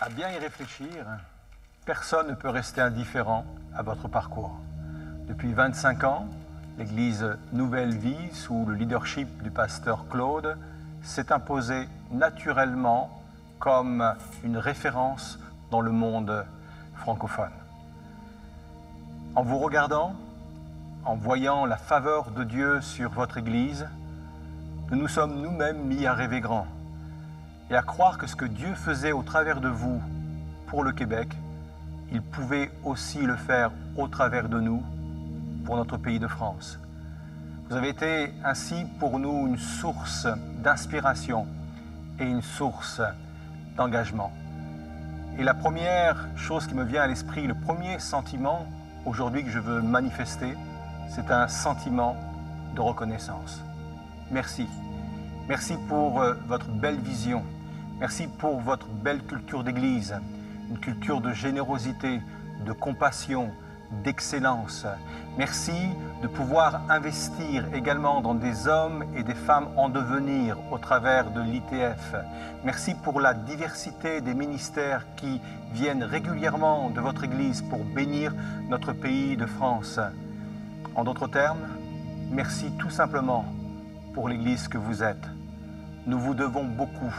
À bien y réfléchir, personne ne peut rester indifférent à votre parcours. Depuis 25 ans, l'Église Nouvelle Vie, sous le leadership du pasteur Claude, s'est imposée naturellement comme une référence dans le monde francophone. En vous regardant, en voyant la faveur de Dieu sur votre Église, nous nous sommes nous-mêmes mis à rêver grand et à croire que ce que Dieu faisait au travers de vous pour le Québec, il pouvait aussi le faire au travers de nous pour notre pays de France. Vous avez été ainsi pour nous une source d'inspiration et une source d'engagement. Et la première chose qui me vient à l'esprit, le premier sentiment aujourd'hui que je veux manifester, c'est un sentiment de reconnaissance. Merci. Merci pour votre belle vision. Merci pour votre belle culture d'église. Une culture de générosité, de compassion, d'excellence. Merci de pouvoir investir également dans des hommes et des femmes en devenir au travers de l'ITF. Merci pour la diversité des ministères qui viennent régulièrement de votre Église pour bénir notre pays de France. En d'autres termes, merci tout simplement pour l'Église que vous êtes. Nous vous devons beaucoup.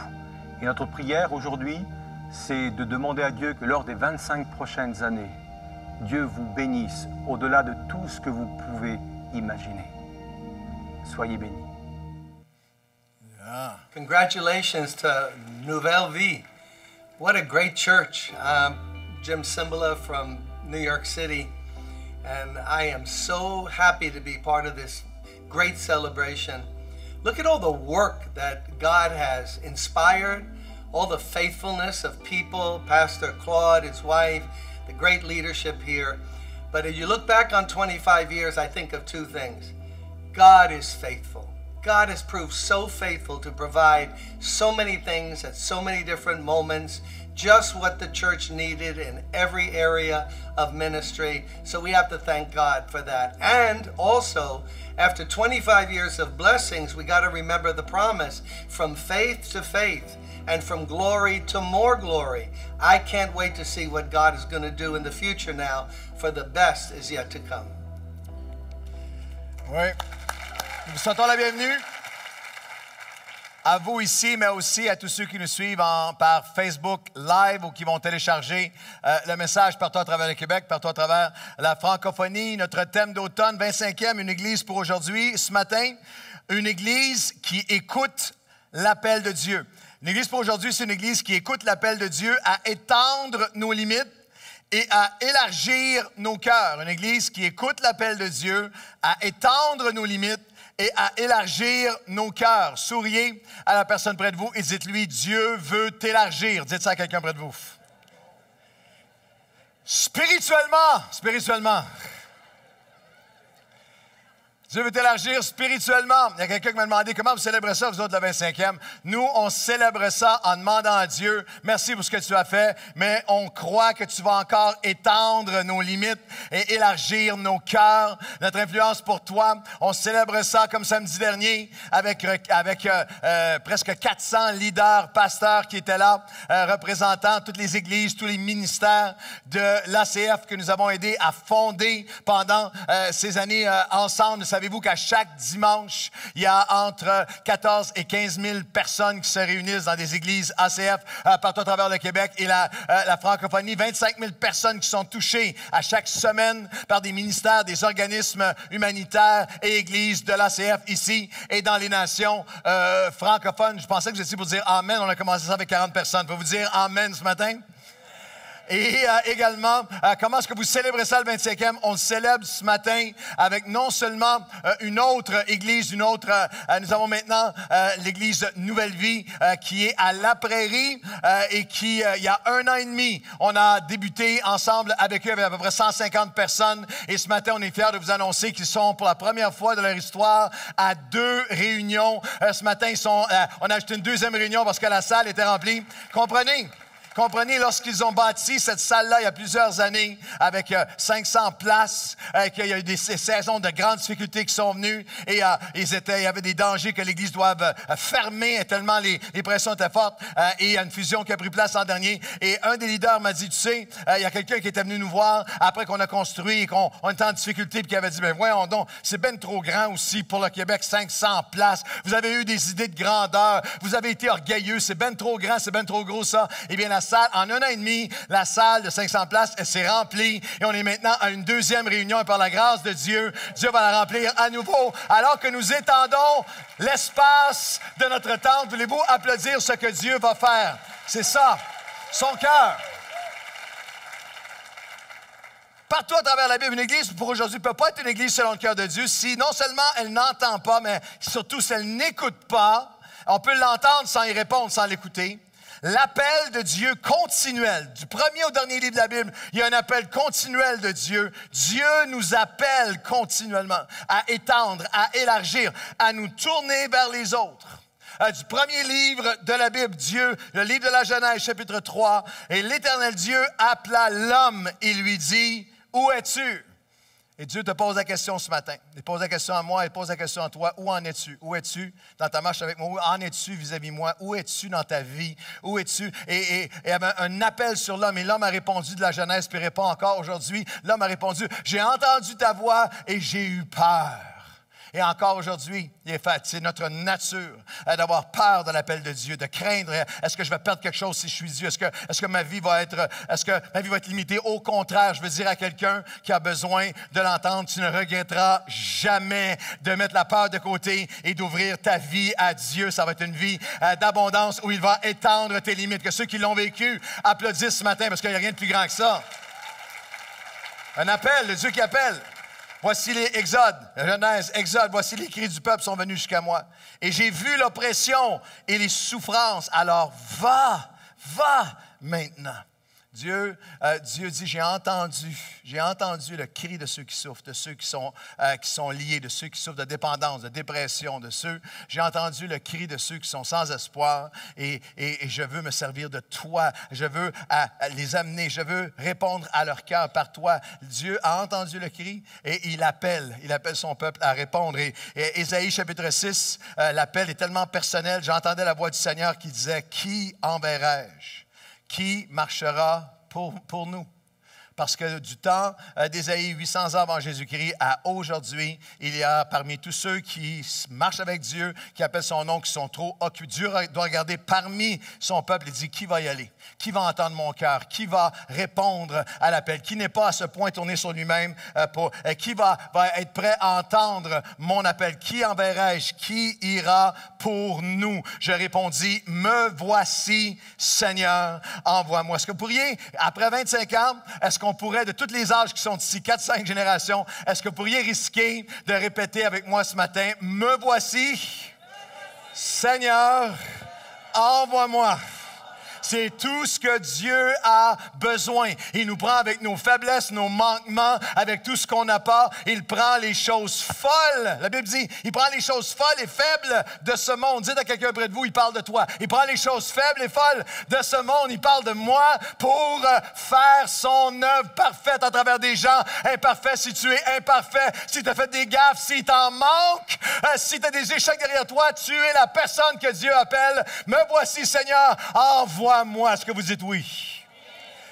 Et notre prière aujourd'hui, c'est de demander à Dieu que lors des 25 prochaines années, Dieu vous bénisse au-delà de tout ce que vous pouvez imaginer. Soyez bénis. Yeah. Congratulations to Nouvelle Vie. What a great church. Jim Cimbala from New York City. And I am so happy to be part of this great celebration. Look at all the work that God has inspired, all the faithfulness of people, Pastor Claude, his wife, the great leadership here. But as you look back on 25 years, I think of two things. God is faithful. God has proved so faithful to provide so many things at so many different moments, just what the church needed in every area of ministry. So we have to thank God for that. And also, after 25 years of blessings, we got to remember the promise, from faith to faith and from glory to more glory. I can't wait to see what God is going to do in the future now, for the best is yet to come. Oui. Nous vous souhaitons la bienvenue à vous ici, mais aussi à tous ceux qui nous suivent par Facebook Live ou qui vont télécharger le message partout à travers le Québec, partout à travers la francophonie. Notre thème d'automne, 25e, une église pour aujourd'hui. Ce matin, une église qui écoute l'appel de Dieu. Une église pour aujourd'hui, c'est une église qui écoute l'appel de Dieu à étendre nos limites et à élargir nos cœurs. Une église qui écoute l'appel de Dieu à étendre nos limites et à élargir nos cœurs. Souriez à la personne près de vous et dites-lui, Dieu veut t'élargir. Dites ça à quelqu'un près de vous. Spirituellement. Dieu veut t'élargir spirituellement. Il y a quelqu'un qui m'a demandé comment vous célébrez ça, vous autres, le 25e. Nous, on célèbre ça en demandant à Dieu, merci pour ce que tu as fait, mais on croit que tu vas encore étendre nos limites et élargir nos cœurs, notre influence pour toi. On célèbre ça comme samedi dernier avec presque 400 leaders, pasteurs qui étaient là, représentant toutes les églises, tous les ministères de l'ACF que nous avons aidés à fonder pendant ces années ensemble. Savez-vous qu'à chaque dimanche, il y a entre 14 et 15 000 personnes qui se réunissent dans des églises ACF partout à travers le Québec et la francophonie. 25 000 personnes qui sont touchées à chaque semaine par des ministères, des organismes humanitaires et églises de l'ACF ici et dans les nations francophones. Je pensais que vous étiez pour dire « Amen ». On a commencé ça avec 40 personnes. Faut vous dire « Amen » ce matin? Et également, comment est-ce que vous célébrez ça le 25e? On le célèbre ce matin avec non seulement une autre église, nous avons maintenant l'église Nouvelle Vie qui est à La Prairie et qui, il y a 1 an et demi, on a débuté ensemble avec eux, avec à peu près 150 personnes. Et ce matin, on est fiers de vous annoncer qu'ils sont pour la première fois de leur histoire à 2 réunions. Ce matin, on a ajouté une 2e réunion parce que la salle était remplie. Comprenez? Comprenez, lorsqu'ils ont bâti cette salle-là il y a plusieurs années, avec 500 places, qu'il y a eu des saisons de grandes difficultés qui sont venues, et il y avait des dangers que l'Église doive fermer, tellement les pressions étaient fortes, et il y a une fusion qui a pris place l'an dernier. Et un des leaders m'a dit, tu sais, il y a quelqu'un qui était venu nous voir après qu'on a construit, et qu'on était en difficulté, puis qui avait dit, bien voyons donc, c'est ben trop grand aussi pour le Québec, 500 places. Vous avez eu des idées de grandeur, vous avez été orgueilleux, c'est ben trop grand, c'est ben trop gros ça. Eh bien, la salle, en 1 an et demi, la salle de 500 places, elle s'est remplie et on est maintenant à une deuxième réunion et par la grâce de Dieu, Dieu va la remplir à nouveau alors que nous étendons l'espace de notre temple. Voulez-vous applaudir ce que Dieu va faire? C'est ça, son cœur. Partout à travers la Bible, une église pour aujourd'hui ne peut pas être une église selon le cœur de Dieu si non seulement elle n'entend pas, mais surtout si elle n'écoute pas. On peut l'entendre sans y répondre, sans l'écouter. L'appel de Dieu continuel, du premier au dernier livre de la Bible, il y a un appel continuel de Dieu. Dieu nous appelle continuellement à étendre, à élargir, à nous tourner vers les autres. Du premier livre de la Bible, Dieu, le livre de la Genèse, chapitre 3, « Et l'Éternel Dieu appela l'homme et lui dit, « Où es-tu? » Et Dieu te pose la question ce matin. Il pose la question à moi, il pose la question à toi. Où en es-tu? Où es-tu dans ta marche avec moi? Où en es-tu vis-à-vis de moi? Où es-tu dans ta vie? Où es-tu? Et il y avait un appel sur l'homme. Et l'homme a répondu de la Genèse, puis répond encore aujourd'hui. L'homme a répondu, « J'ai entendu ta voix et j'ai eu peur. » Et encore aujourd'hui, c'est notre nature d'avoir peur de l'appel de Dieu, de craindre, est-ce que je vais perdre quelque chose si je suis Dieu? Est-ce que ma vie va être, limitée? Au contraire, je veux dire à quelqu'un qui a besoin de l'entendre, tu ne regretteras jamais de mettre la peur de côté et d'ouvrir ta vie à Dieu. Ça va être une vie d'abondance où il va étendre tes limites. Que ceux qui l'ont vécu applaudissent ce matin parce qu'il n'y a rien de plus grand que ça. Un appel, le Dieu qui appelle. Voici les Exodes, Genèse, Exode, voici les cris du peuple sont venus jusqu'à moi. Et j'ai vu l'oppression et les souffrances. Alors va maintenant. Dieu dit, j'ai entendu le cri de ceux qui souffrent, de ceux qui sont liés, de ceux qui souffrent de dépendance, de dépression, j'ai entendu le cri de ceux qui sont sans espoir et je veux me servir de toi, je veux les amener, je veux répondre à leur cœur par toi. Dieu a entendu le cri et il appelle son peuple à répondre. Et Ésaïe chapitre 6, l'appel est tellement personnel, j'entendais la voix du Seigneur qui disait, qui enverrai-je? Qui marchera pour nous? Parce que du temps d'Ésaïe, 800 ans avant Jésus-Christ, à aujourd'hui, il y a parmi tous ceux qui marchent avec Dieu, qui appellent son nom, qui sont trop occupés. Dieu doit regarder parmi son peuple et dire, qui va y aller? Qui va entendre mon cœur? Qui va répondre à l'appel? Qui n'est pas à ce point tourné sur lui-même? Qui va être prêt à entendre mon appel? Qui enverrai-je? Qui ira pour nous? Je répondis, me voici, Seigneur, envoie-moi. Est-ce que vous pourriez, après 25 ans, est-ce qu'on pourrait, de tous les âges qui sont ici, 4-5 générations, est-ce que vous pourriez risquer de répéter avec moi ce matin, « Me voici, Seigneur, envoie-moi. » C'est tout ce que Dieu a besoin. Il nous prend avec nos faiblesses, nos manquements, avec tout ce qu'on n'a pas. Il prend les choses folles. La Bible dit, il prend les choses folles et faibles de ce monde. Dites à quelqu'un près de vous, il parle de toi. Il prend les choses faibles et folles de ce monde. Il parle de moi pour faire son œuvre parfaite à travers des gens imparfaits. Si tu es imparfait, si tu as fait des gaffes, si t'en manques, si tu as des échecs derrière toi, tu es la personne que Dieu appelle. Me voici, Seigneur, envoie à moi. Est-ce que vous dites oui?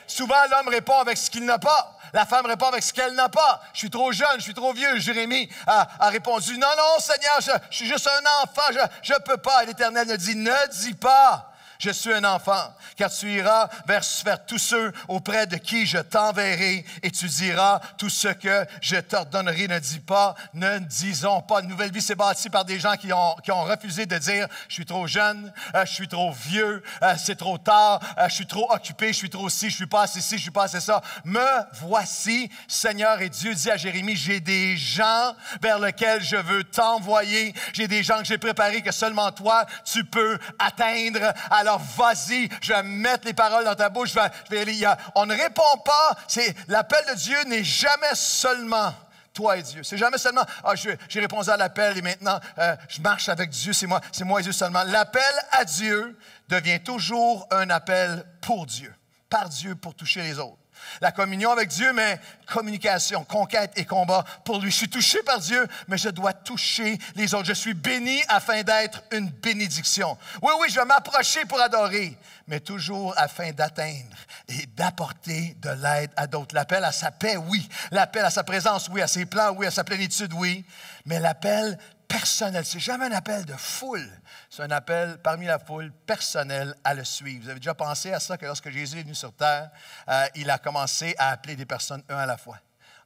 Souvent, l'homme répond avec ce qu'il n'a pas. La femme répond avec ce qu'elle n'a pas. Je suis trop jeune, je suis trop vieux. Jérémie a répondu, non, non, Seigneur, je suis juste un enfant, je ne peux pas. Et l'Éternel dit, ne dis pas, je suis un enfant, car tu iras vers tous ceux auprès de qui je t'enverrai et tu diras tout ce que je t'ordonnerai. Ne dis pas, ne disons pas. Une nouvelle vie s'est bâtie par des gens qui ont refusé de dire « Je suis trop jeune, je suis trop vieux, c'est trop tard, je suis trop occupé, je suis trop ci, je suis pas assez ci, je suis pas assez ça. » Me voici, Seigneur. Et Dieu dit à Jérémie, « J'ai des gens vers lesquels je veux t'envoyer. J'ai des gens que j'ai préparés que seulement toi, tu peux atteindre. » Alors, vas-y, je vais mettre les paroles dans ta bouche. On ne répond pas. L'appel de Dieu n'est jamais seulement toi et Dieu. C'est jamais seulement, ah, j'ai répondu à l'appel et maintenant, je marche avec Dieu, c'est moi et Dieu seulement. L'appel à Dieu devient toujours un appel pour Dieu, par Dieu pour toucher les autres. La communion avec Dieu, mais communication, conquête et combat pour lui. Je suis touché par Dieu, mais je dois toucher les autres. Je suis béni afin d'être une bénédiction. Oui, oui, je vais m'approcher pour adorer, mais toujours afin d'atteindre et d'apporter de l'aide à d'autres. L'appel à sa paix, oui. L'appel à sa présence, oui. À ses plans, oui. À sa plénitude, oui. Mais l'appel personnel, c'est jamais un appel de foule. C'est un appel parmi la foule personnelle à le suivre. Vous avez déjà pensé à ça, que lorsque Jésus est venu sur terre, il a commencé à appeler des personnes un à la fois,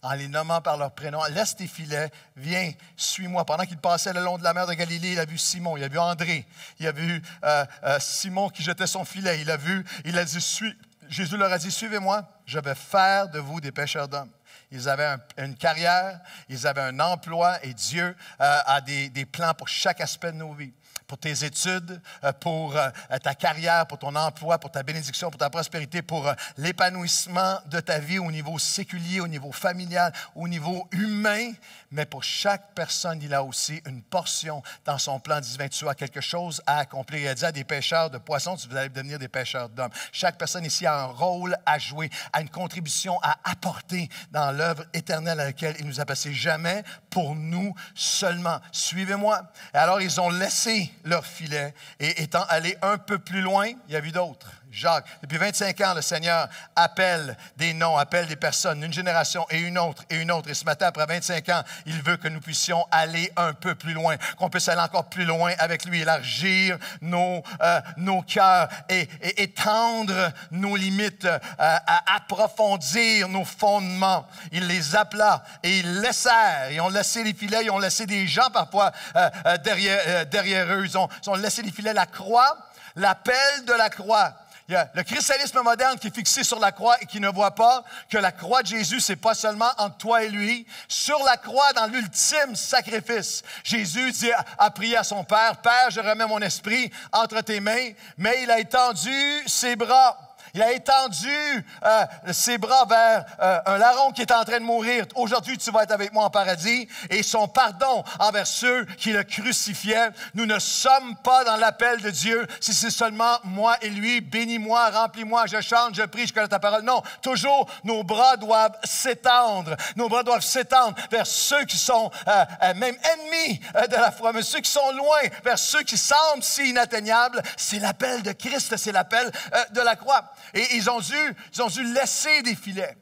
en les nommant par leur prénom. « Laisse tes filets, viens, suis-moi. » Pendant qu'il passait le long de la mer de Galilée, il a vu Simon, il a vu André, il a vu Simon qui jetait son filet, Jésus leur a dit « Suivez-moi, je vais faire de vous des pêcheurs d'hommes. » Ils avaient une carrière, ils avaient un emploi et Dieu a des plans pour chaque aspect de nos vies. Pour tes études, pour ta carrière, pour ton emploi, pour ta bénédiction, pour ta prospérité, pour l'épanouissement de ta vie au niveau séculier, au niveau familial, au niveau humain. Mais pour chaque personne, il a aussi une portion dans son plan divin. Tu as quelque chose à accomplir. Il a dit à des pêcheurs de poissons, vous allez devenir des pêcheurs d'hommes. Chaque personne ici a un rôle à jouer, a une contribution à apporter dans l'œuvre éternelle à laquelle il nous a passé. Jamais pour nous seulement. Suivez-moi. Alors, ils ont laissé leur filet, et étant allé un peu plus loin, il y a eu d'autres. Jacques, depuis 25 ans, le Seigneur appelle des noms, appelle des personnes, une génération et une autre et une autre. Et ce matin, après 25 ans, il veut que nous puissions aller un peu plus loin, qu'on puisse aller encore plus loin avec lui, élargir nos cœurs et étendre nos limites, à approfondir nos fondements. Il les appela et ils laissèrent. Ils ont laissé les filets, ils ont laissé des gens parfois derrière eux. Ils ont laissé les filets, la croix, l'appel de la croix. Il y a le christianisme moderne qui est fixé sur la croix et qui ne voit pas que la croix de Jésus, c'est pas seulement entre toi et lui. Sur la croix, dans l'ultime sacrifice, Jésus dit, a prié à son Père, « Père, je remets mon esprit entre tes mains », mais il a étendu ses bras. Il a étendu ses bras vers un larron qui est en train de mourir. Aujourd'hui, tu vas être avec moi en paradis. Et son pardon envers ceux qui le crucifiaient. Nous ne sommes pas dans l'appel de Dieu si c'est seulement moi et lui. Bénis-moi, remplis-moi, je chante, je prie, je connais ta parole. Non, toujours, nos bras doivent s'étendre. Nos bras doivent s'étendre vers ceux qui sont même ennemis de la foi, mais ceux qui sont loin, vers ceux qui semblent si inatteignables. C'est l'appel de Christ, c'est l'appel de la croix. Et ils ont dû laisser des filets.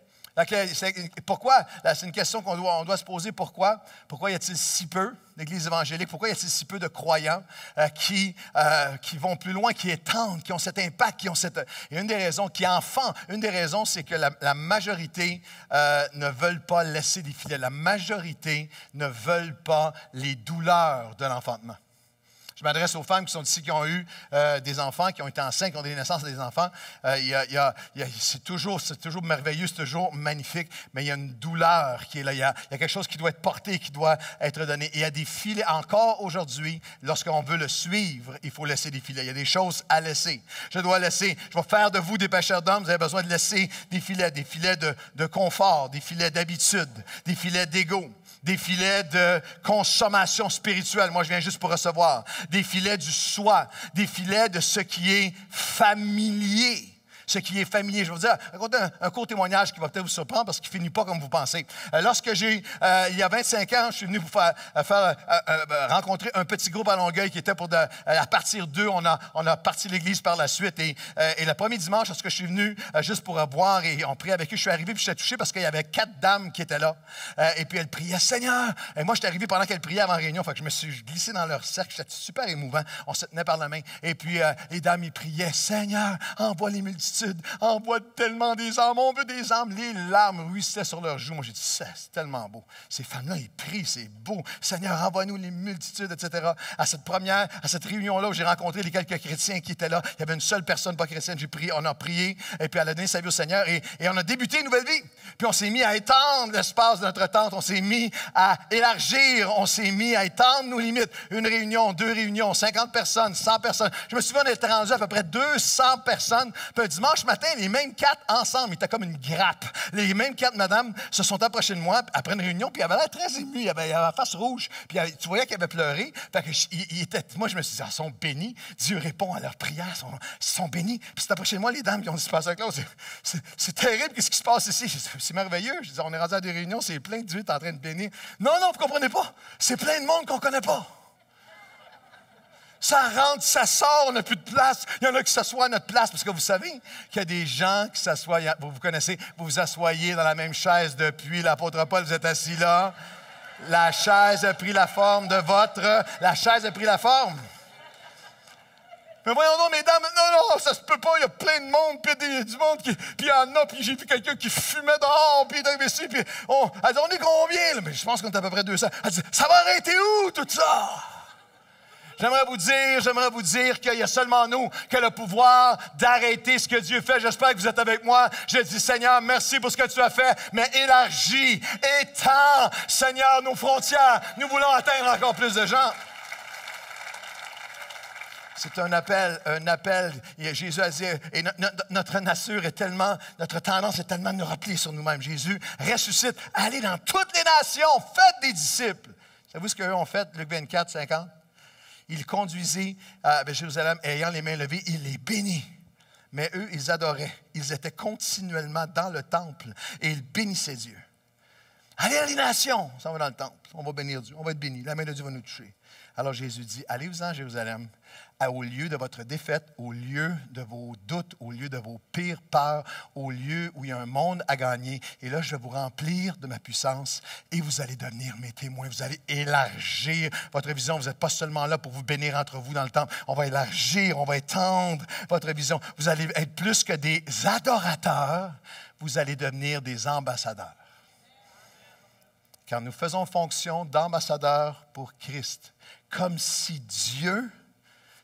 Pourquoi? C'est une question qu'on doit se poser. Pourquoi? Pourquoi y a-t-il si peu d'Église évangélique? Pourquoi y a-t-il si peu de croyants qui vont plus loin, qui étendent, qui ont cet impact, qui ont cette... Et une des raisons, c'est que la majorité ne veulent pas laisser des filets. La majorité ne veulent pas les douleurs de l'enfantement. Je m'adresse aux femmes qui sont ici, qui ont eu des enfants, qui ont été enceintes, qui ont donné naissance à des enfants. C'est toujours merveilleux, c'est toujours magnifique, mais il y a une douleur qui est là. Il y a quelque chose qui doit être porté, qui doit être donné. Et il y a des filets encore aujourd'hui. Lorsqu'on veut le suivre, il faut laisser des filets. Il y a des choses à laisser. Je vais faire de vous des pêcheurs d'hommes. Vous avez besoin de laisser des filets de confort, des filets d'habitude, des filets d'ego, des filets de consommation spirituelle. Moi, je viens juste pour recevoir. Des filets du soi, des filets de ce qui est familier. Ce qui est familier. Je vais vous dire, raconter un court témoignage qui va peut-être vous surprendre parce qu'il ne finit pas comme vous pensez. Lorsque il y a 25 ans, je suis venu vous faire rencontrer un petit groupe à Longueuil qui était pour, à partir d'eux, on a parti l'église par la suite. Et le premier dimanche, lorsque je suis venu juste pour boire et on priait avec eux, je suis arrivé puis j'étais touché parce qu'il y avait 4 dames qui étaient là. Et puis elles priaient, Seigneur! Et moi, j'étais arrivé pendant qu'elles priaient avant réunion. Fait que je me suis glissé dans leur cercle. C'était super émouvant. On se tenait par la main. Et puis les dames, ils priaient, Seigneur, envoie les multitudes. Envoie tellement des âmes, on veut des âmes. Les larmes ruissaient sur leurs joues. Moi, j'ai dit, c'est tellement beau. Ces femmes-là, ils prient, c'est beau. Seigneur, envoie-nous les multitudes, etc. À cette réunion-là où j'ai rencontré les quelques chrétiens qui étaient là, il y avait une seule personne pas chrétienne. J'ai prié, on a prié, et puis elle a donné sa vie au Seigneur, et on a débuté une nouvelle vie. Puis on s'est mis à étendre l'espace de notre tente, on s'est mis à élargir, on s'est mis à étendre nos limites. Une réunion, 2 réunions, 50 personnes, 100 personnes. Je me souviens, on était rendu à peu près 200 personnes. Puis un dimanche, dimanche matin, les mêmes quatre ensemble, ils étaient comme une grappe. Les mêmes quatre madames se sont approchées de moi après une réunion, puis ils avaient l'air très émus, ils avaient la face rouge, puis tu voyais qu'ils avaient pleuré. Fait que moi, je me suis dit, ils sont bénis, Dieu répond à leurs prières, ils sont bénis. Puis c'est approché de moi, les dames qui ont dit, Pasteur Claude, c'est terrible, qu'est-ce qui se passe ici? C'est merveilleux. Je dis, on est rendu à des réunions, c'est plein, Dieu est en train de bénir. Non, non, vous ne comprenez pas, c'est plein de monde qu'on ne connaît pas. Ça rentre, ça sort, on n'a plus de place. Il y en a qui s'assoient à notre place, parce que vous savez qu'il y a des gens qui s'assoient, vous connaissez, vous vous asseyez dans la même chaise depuis l'apôtre Paul, vous êtes assis là. La chaise a pris la forme de votre... La chaise a pris la forme. Mais voyons donc, mesdames, non, ça se peut pas, il y a plein de monde, puis il y a du monde, puis il y en a, puis j'ai vu quelqu'un qui fumait dehors, puis il est imbécile, puis elle dit, on est combien, là? Mais je pense qu'on est à peu près 200. Elle dit, ça va arrêter où, tout ça? J'aimerais vous dire qu'il y a seulement nous qui a le pouvoir d'arrêter ce que Dieu fait. J'espère que vous êtes avec moi. Je dis, Seigneur, merci pour ce que tu as fait, mais élargis, étends, Seigneur, nos frontières. Nous voulons atteindre encore plus de gens. C'est un appel. Jésus a dit, et notre nature est tellement, notre tendance est tellement de nous rappeler sur nous-mêmes. Jésus ressuscite, allez dans toutes les nations, faites des disciples. Savez-vous ce qu'eux ont fait, Luc 24, 50? Il conduisit à Jérusalem, ayant les mains levées, il les bénit. Mais eux, ils adoraient. Ils étaient continuellement dans le temple et ils bénissaient Dieu. Allez à les nations, on s'en va dans le temple, on va bénir Dieu, on va être bénis, la main de Dieu va nous toucher. Alors Jésus dit, allez-vous-en à Jérusalem, au lieu de votre défaite, au lieu de vos doutes, au lieu de vos pires peurs, au lieu où il y a un monde à gagner. Et là, je vais vous remplir de ma puissance et vous allez devenir mes témoins. Vous allez élargir votre vision. Vous n'êtes pas seulement là pour vous bénir entre vous dans le temple. On va élargir, on va étendre votre vision. Vous allez être plus que des adorateurs. Vous allez devenir des ambassadeurs. Car nous faisons fonction d'ambassadeurs pour Christ. Comme si Dieu...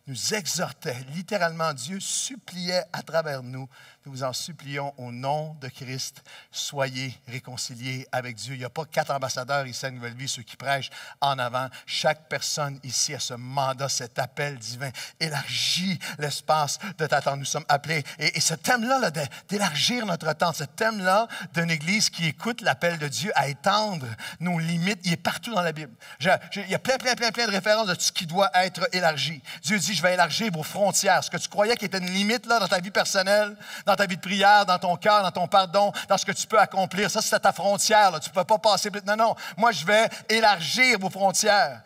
nous exhortait, littéralement Dieu suppliait à travers nous. Nous vous en supplions au nom de Christ, soyez réconciliés avec Dieu. Il n'y a pas 4 ambassadeurs ici à Nouvelle Vie, ceux qui prêchent en avant. Chaque personne ici a ce mandat, cet appel divin. Élargis l'espace de ta tente. Nous sommes appelés. Et ce thème-là, d'élargir notre tente, ce thème-là d'une Église qui écoute l'appel de Dieu à étendre nos limites, il est partout dans la Bible. Il y a plein de références de tout ce qui doit être élargi. Dieu dit, je vais élargir vos frontières. Ce que tu croyais qui était une limite là, dans ta vie personnelle, dans ta vie de prière, dans ton cœur, dans ton pardon, dans ce que tu peux accomplir. Ça, c'est ta frontière. Là. Tu ne peux pas passer... Non. Moi, je vais élargir vos frontières.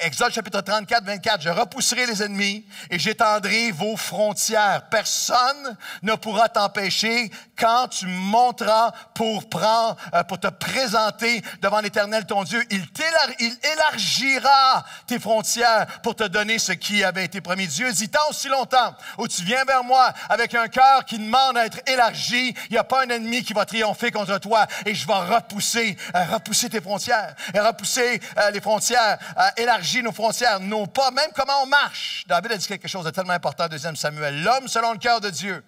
Exode chapitre 34, 24. Je repousserai les ennemis et j'étendrai vos frontières. Personne ne pourra t'empêcher quand tu monteras pour te présenter devant l'Éternel, ton Dieu. Il élargira tes frontières pour te donner ce qui avait été promis. Dieu dit, tant aussi longtemps où tu viens vers moi avec un cœur qui demande à être élargi, il n'y a pas un ennemi qui va triompher contre toi et je vais repousser tes frontières, et repousser les frontières, élargir nos frontières, nos pas, même comment on marche. David a dit quelque chose de tellement important, 2 Samuel, l'homme selon le cœur de Dieu,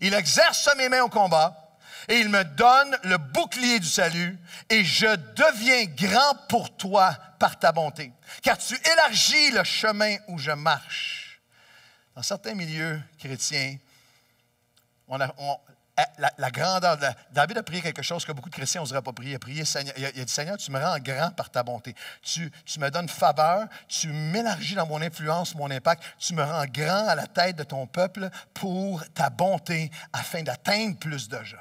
il exerce mes mains au combat et il me donne le bouclier du salut et je deviens grand pour toi par ta bonté, car tu élargis le chemin où je marche. Dans certains milieux chrétiens, la grandeur de David a prié quelque chose que beaucoup de chrétiens n'oseraient pas prier. Il a dit, Seigneur, tu me rends grand par ta bonté. Tu me donnes faveur, tu m'élargis dans mon influence, mon impact. Tu me rends grand à la tête de ton peuple pour ta bonté afin d'atteindre plus de gens.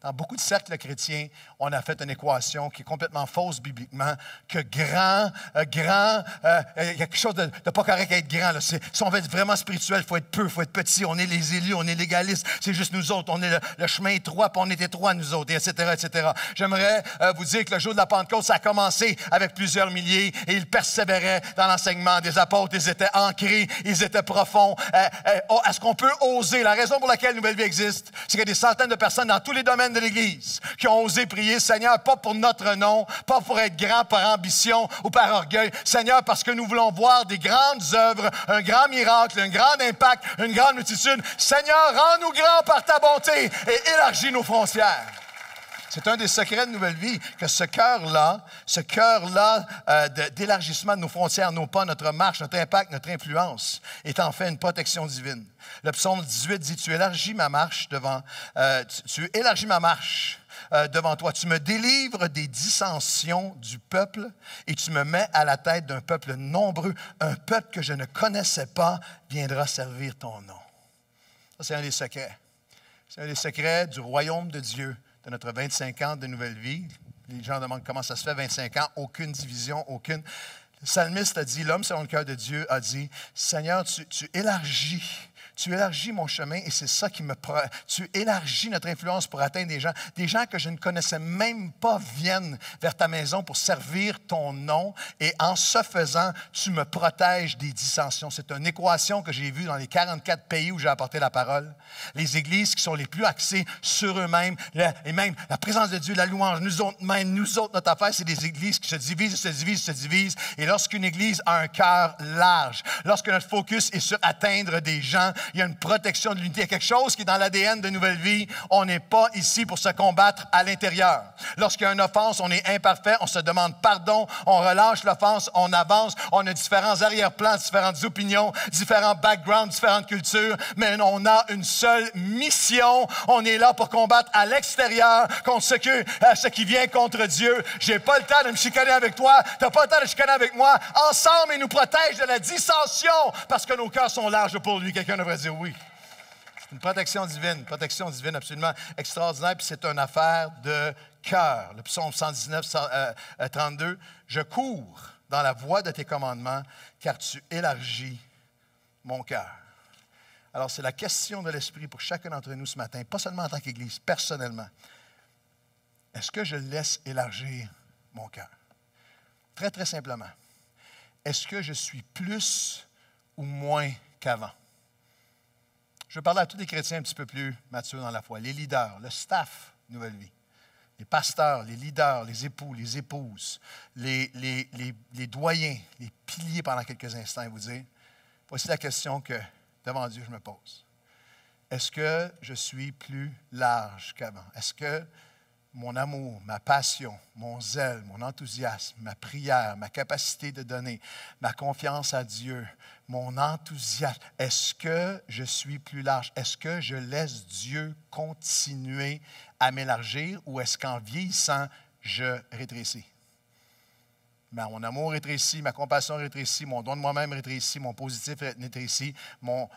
Dans beaucoup de cercles chrétiens, on a fait une équation qui est complètement fausse bibliquement, que grand, il y a quelque chose de pas correct à être grand. Là. Si on veut être vraiment spirituel, il faut être peu, il faut être petit. On est les élus, on est légalistes, c'est juste nous autres. On est le chemin étroit, puis on est étroit nous autres, etc. J'aimerais vous dire que le jour de la Pentecôte, ça a commencé avec plusieurs milliers et ils persévéraient dans l'enseignement des apôtres. Ils étaient ancrés, ils étaient profonds. Est-ce qu'on peut oser? La raison pour laquelle Nouvelle Vie existe, c'est qu'il y a des centaines de personnes dans tous les domaines de l'Église, qui ont osé prier, Seigneur, pas pour notre nom, pas pour être grand par ambition ou par orgueil, Seigneur, parce que nous voulons voir des grandes œuvres, un grand miracle, un grand impact, une grande multitude. Seigneur, rends-nous grands par ta bonté et élargis nos frontières. C'est un des secrets de Nouvelle Vie, que ce cœur-là d'élargissement de nos frontières, nos pas, notre marche, notre impact, notre influence, est en fait une protection divine. Le psaume 18 dit, tu élargis ma marche devant toi. Tu me délivres des dissensions du peuple et tu me mets à la tête d'un peuple nombreux. Un peuple que je ne connaissais pas viendra servir ton nom. Ça, c'est un des secrets. C'est un des secrets du royaume de Dieu, de notre 25 ans de Nouvelle Vie. Les gens demandent comment ça se fait, 25 ans, aucune division, aucune. Le psalmiste a dit, l'homme selon le cœur de Dieu a dit, Seigneur, tu élargis mon chemin et c'est ça qui me prend. Tu élargis notre influence pour atteindre des gens. Des gens que je ne connaissais même pas viennent vers ta maison pour servir ton nom. Et en ce faisant, tu me protèges des dissensions. C'est une équation que j'ai vue dans les 44 pays où j'ai apporté la parole. Les églises qui sont les plus axées sur eux-mêmes. Et même la présence de Dieu, la louange, nous autres, notre affaire, c'est des églises qui se divisent, se divisent. Et lorsqu'une église a un cœur large, lorsque notre focus est sur atteindre des gens, il y a une protection de l'unité. Il y a quelque chose qui est dans l'ADN de Nouvelle Vie. On n'est pas ici pour se combattre à l'intérieur. Lorsqu'il y a une offense, on est imparfait, on se demande pardon, on relâche l'offense, on avance, on a différents arrière-plans, différentes opinions, différents backgrounds, différentes cultures, mais on a une seule mission. On est là pour combattre à l'extérieur contre ce qui vient contre Dieu. Je n'ai pas le temps de me chicaner avec toi, tu n'as pas le temps de me chicaner avec moi. Ensemble, il nous protège de la dissension parce que nos cœurs sont larges pour lui. Quelqu'un devrait dire oui. C'est une protection divine absolument extraordinaire, puis c'est une affaire de cœur. Le psaume 119:32, je cours dans la voie de tes commandements, car tu élargis mon cœur. Alors, c'est la question de l'esprit pour chacun d'entre nous ce matin, pas seulement en tant qu'Église, personnellement. Est-ce que je laisse élargir mon cœur? Très, très simplement. Est-ce que je suis plus ou moins qu'avant? Je vais parler à tous les chrétiens un petit peu plus matures dans la foi. Les leaders, le staff Nouvelle Vie, les pasteurs, les leaders, les époux, les épouses, les doyens, les piliers pendant quelques instants et vous dire, voici la question que, devant Dieu, je me pose. Est-ce que je suis plus large qu'avant? Est-ce que mon amour, ma passion, mon zèle, mon enthousiasme, ma prière, ma capacité de donner, ma confiance à Dieu, mon enthousiasme, est-ce que je suis plus large? Est-ce que je laisse Dieu continuer à m'élargir ou est-ce qu'en vieillissant, je rétrécis? Mon amour rétrécit, ma compassion rétrécit, mon don de moi-même rétrécit, mon positif rétrécit,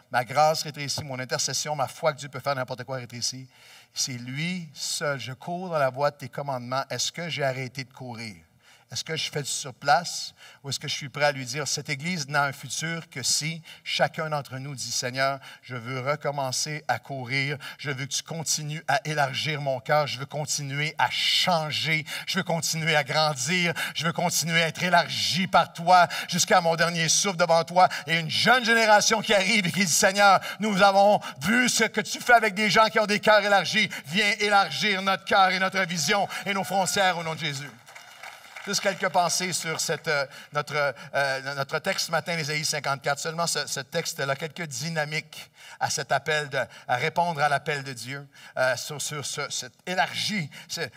ma grâce rétrécit, mon intercession, ma foi que Dieu peut faire n'importe quoi rétrécit. C'est lui seul. Je cours dans la voie de tes commandements. Est-ce que j'ai arrêté de courir? Est-ce que je fais du surplace ou est-ce que je suis prêt à lui dire, cette Église n'a un futur que si chacun d'entre nous dit, Seigneur, je veux recommencer à courir, je veux que tu continues à élargir mon cœur, je veux continuer à changer, je veux continuer à grandir, je veux continuer à être élargi par toi jusqu'à mon dernier souffle devant toi. Et une jeune génération qui arrive et qui dit, Seigneur, nous avons vu ce que tu fais avec des gens qui ont des cœurs élargis, viens élargir notre cœur et notre vision et nos frontières au nom de Jésus. Juste quelques pensées sur notre texte ce matin, Ésaïe 54. Seulement ce texte-là, quelques dynamiques à cet appel, à répondre à l'appel de Dieu, cet élargi,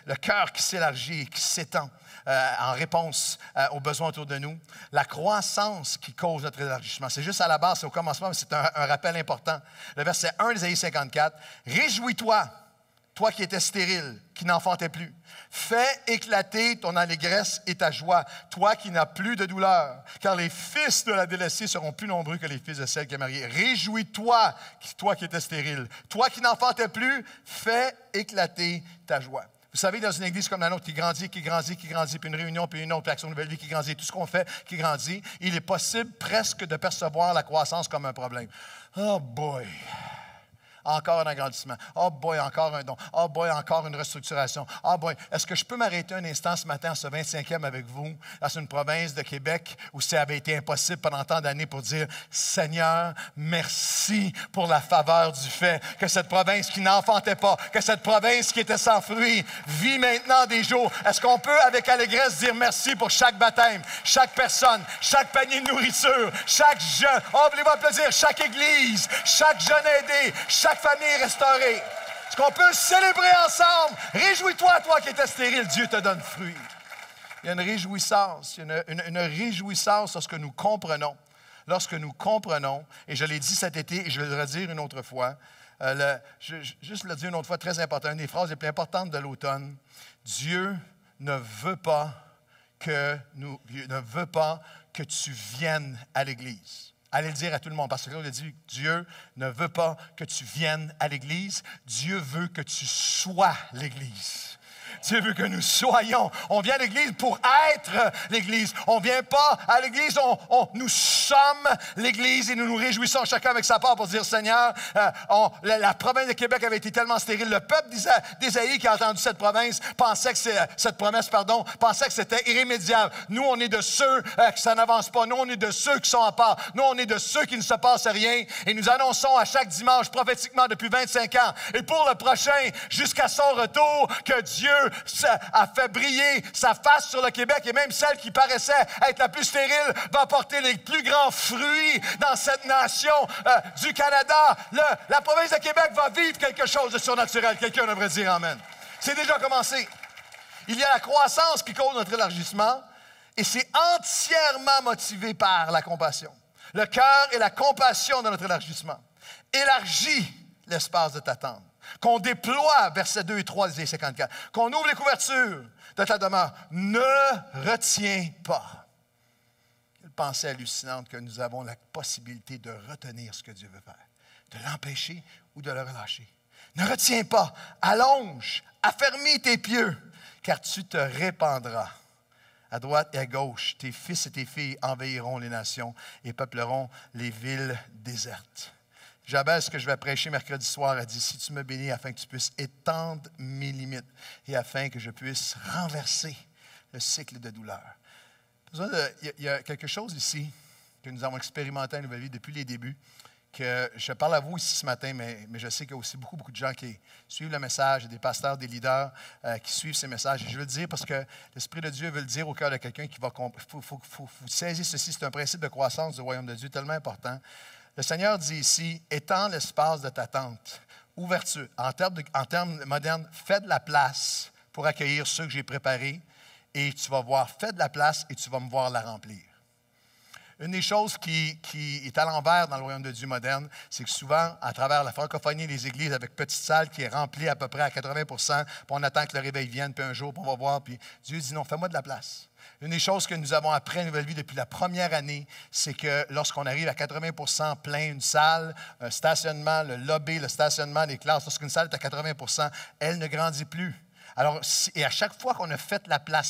le cœur qui s'élargit et qui s'étend en réponse aux besoins autour de nous. La croissance qui cause notre élargissement. C'est juste à la base, c'est au commencement, mais c'est un rappel important. Le verset 1 d'Ésaïe 54. « Réjouis-toi, toi qui étais stérile, qui n'enfantais plus. Fais éclater ton allégresse et ta joie, toi qui n'as plus de douleur, car les fils de la délaissée seront plus nombreux que les fils de celle qui est mariée. Réjouis-toi, toi qui étais stérile. Toi qui n'enfantais plus, fais éclater ta joie. » Vous savez, dans une église comme la nôtre qui grandit, puis une réunion, puis une autre, puis Action Nouvelle Vie qui grandit, tout ce qu'on fait qui grandit, il est possible presque de percevoir la croissance comme un problème. Oh boy! Encore un agrandissement. Oh boy, encore un don. Oh boy, encore une restructuration. Oh boy, est-ce que je peux m'arrêter un instant ce matin, ce 25e avec vous, dans une province de Québec où ça avait été impossible pendant tant d'années pour dire, Seigneur, merci pour la faveur du fait que cette province qui n'enfantait pas, que cette province qui était sans fruit, vit maintenant des jours. Est-ce qu'on peut avec allégresse dire merci pour chaque baptême, chaque personne, chaque panier de nourriture, chaque jeune, oh, voulez-vous applaudir, chaque église, chaque jeune aidé, chaque famille restaurée, ce qu'on peut célébrer ensemble. Réjouis-toi, toi qui étais stérile, Dieu te donne fruit. Il y a une réjouissance, une réjouissance lorsque nous comprenons. Lorsque nous comprenons, et je l'ai dit cet été, et je vais le redire une autre fois, juste le dire une autre fois, très important, une des phrases les plus importantes de l'automne, Dieu ne veut pas que nous, ne veut pas que tu viennes à l'Église. Allez le dire à tout le monde, parce que Claude a dit, Dieu ne veut pas que tu viennes à l'Église, Dieu veut que tu sois l'Église. Dieu veut que nous soyons. On vient à l'Église pour être l'Église. On ne vient pas à l'Église, nous sommes l'Église et nous nous réjouissons chacun avec sa part pour dire, Seigneur, la province de Québec avait été tellement stérile. Le peuple d'Ésaïe qui a entendu cette promesse pensait que c'était irrémédiable. Nous, on est de ceux que ça n'avance pas. Nous, on est de ceux qui sont à part. Nous, on est de ceux qui ne se passent rien. Et nous annonçons à chaque dimanche, prophétiquement depuis 25 ans, et pour le prochain, jusqu'à son retour, que Dieu a fait briller sa face sur le Québec et même celle qui paraissait être la plus stérile va porter les plus grands fruits dans cette nation du Canada. La province de Québec va vivre quelque chose de surnaturel. Quelqu'un devrait dire amen. C'est déjà commencé. Il y a la croissance qui cause notre élargissement et c'est entièrement motivé par la compassion. Le cœur et la compassion de notre élargissement. Élargis l'espace de ta tente. Qu'on déploie, versets 2 et 3, 54, qu'on ouvre les couvertures de ta demeure. Ne retiens pas. Quelle pensée hallucinante que nous avons la possibilité de retenir ce que Dieu veut faire, de l'empêcher ou de le relâcher. Ne retiens pas, allonge, affermis tes pieux, car tu te répandras. À droite et à gauche, tes fils et tes filles envahiront les nations et peupleront les villes désertes. J'abaisse ce que je vais prêcher mercredi soir. Elle dit, si tu me bénis, afin que tu puisses étendre mes limites et afin que je puisse renverser le cycle de douleur. Il y a quelque chose ici que nous avons expérimenté à Nouvelle Vie depuis les débuts, que je parle à vous ici ce matin, mais je sais qu'il y a aussi beaucoup de gens qui suivent le message, des pasteurs, des leaders qui suivent ces messages. Et je veux le dire parce que l'Esprit de Dieu veut le dire au cœur de quelqu'un qui va comprendre. Il faut saisir ceci. C'est un principe de croissance du royaume de Dieu tellement important. Le Seigneur dit ici, étends l'espace de ta tente, ouverture. En termes modernes, fais de la place pour accueillir ceux que j'ai préparés et tu vas voir, fais de la place et tu vas me voir la remplir. Une des choses qui est à l'envers dans le royaume de Dieu moderne, c'est que souvent, à travers la francophonie, les églises avec petite salle qui est remplie à peu près à 80 %, puis on attend que le réveil vienne, puis un jour, puis on va voir, puis Dieu dit non, fais-moi de la place. Une des choses que nous avons appris à Nouvelle Vie depuis la première année, c'est que lorsqu'on arrive à 80 % plein une salle, un stationnement, le lobby, le stationnement des classes, lorsqu'une salle est à 80 %, elle ne grandit plus. Alors, et à chaque fois qu'on a fait la place,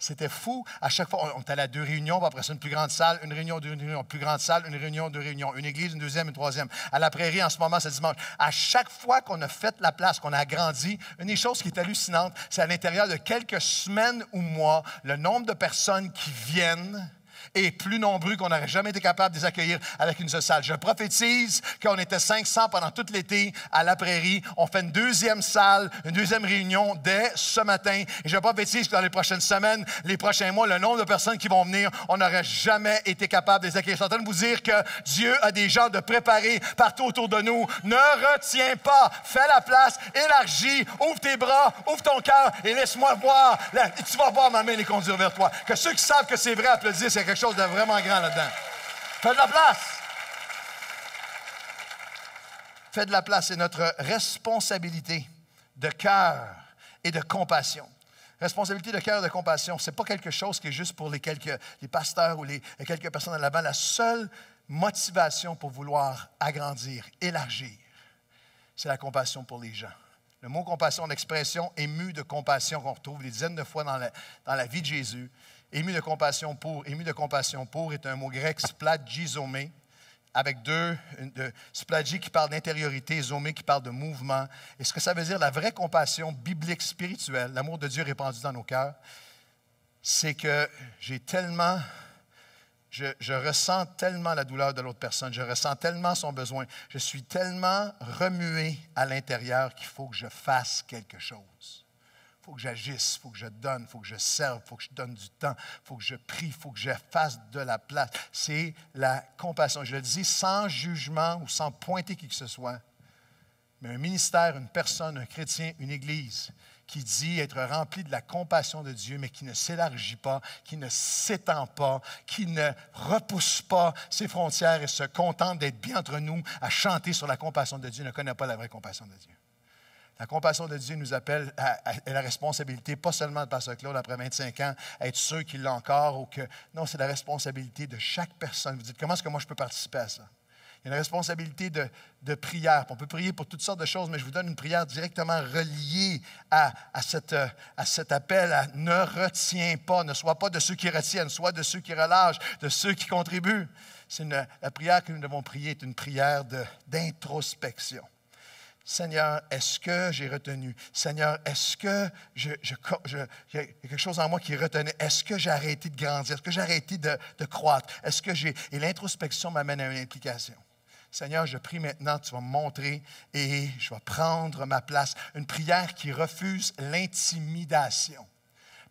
c'était fou. À chaque fois, on est allé à deux réunions, puis après ça, une plus grande salle, une réunion, deux réunions, plus grande salle, une réunion, deux réunions, une église, une deuxième, une troisième. À la Prairie, en ce moment, c'est dimanche. À chaque fois qu'on a fait la place, qu'on a agrandi, une des choses qui est hallucinante, c'est à l'intérieur de quelques semaines ou mois, le nombre de personnes qui viennent et plus nombreux qu'on n'aurait jamais été capable de les accueillir avec une seule salle. Je prophétise qu'on était 500 pendant tout l'été à La Prairie. On fait une deuxième salle, une deuxième réunion dès ce matin. Et je prophétise que dans les prochaines semaines, les prochains mois, le nombre de personnes qui vont venir, on n'aurait jamais été capable de les accueillir. Je suis en train de vous dire que Dieu a des gens de préparer partout autour de nous. Ne retiens pas, fais la place, élargis, ouvre tes bras, ouvre ton cœur et laisse-moi voir. Tu vas voir ma main les conduire vers toi. Que ceux qui savent que c'est vrai applaudissent. Quelque chose de vraiment grand là-dedans. Fais de la place. Fais de la place. C'est notre responsabilité de cœur et de compassion. Responsabilité de cœur et de compassion, ce n'est pas quelque chose qui est juste pour les pasteurs ou les quelques personnes à l'avant. La seule motivation pour vouloir agrandir, élargir, c'est la compassion pour les gens. Le mot compassion, l'expression émue de compassion qu'on retrouve des dizaines de fois dans la vie de Jésus. Ému de compassion pour est un mot grec splagizomé, avec splagi qui parle d'intériorité, zomé qui parle de mouvement. Et ce que ça veut dire, la vraie compassion biblique, spirituelle, l'amour de Dieu répandu dans nos cœurs, c'est que je ressens tellement la douleur de l'autre personne, je ressens tellement son besoin, je suis tellement remué à l'intérieur qu'il faut que je fasse quelque chose. Il faut que j'agisse, il faut que je donne, il faut que je serve, il faut que je donne du temps, il faut que je prie, il faut que je fasse de la place. C'est la compassion. Je le dis sans jugement ou sans pointer qui que ce soit. mais un ministère, une personne, un chrétien, une église qui dit être rempli de la compassion de Dieu, mais qui ne s'élargit pas, qui ne s'étend pas, qui ne repousse pas ses frontières et se contente d'être bien entre nous à chanter sur la compassion de Dieu, ne connaît pas la vraie compassion de Dieu. La compassion de Dieu nous appelle à la responsabilité, pas seulement de Pasteur Claude après 25 ans, à être ceux qui l'ont encore ou que... Non, c'est la responsabilité de chaque personne. Vous dites, comment est-ce que moi je peux participer à ça? Il y a une responsabilité de prière. On peut prier pour toutes sortes de choses, mais je vous donne une prière directement reliée à cet appel à « ne retiens pas », ne sois pas de ceux qui retiennent, sois de ceux qui relâchent, de ceux qui contribuent. C'est la prière que nous devons prier est une prière d'introspection. Seigneur, est-ce que j'ai retenu? Seigneur, est-ce que il y a quelque chose en moi qui retenait? Est-ce que j'ai arrêté de grandir? Est-ce que j'ai arrêté de croître? Est-ce que j'ai... Et l'introspection m'amène à une implication. Seigneur, je prie maintenant, tu vas me montrer et je vais prendre ma place. Une prière qui refuse l'intimidation.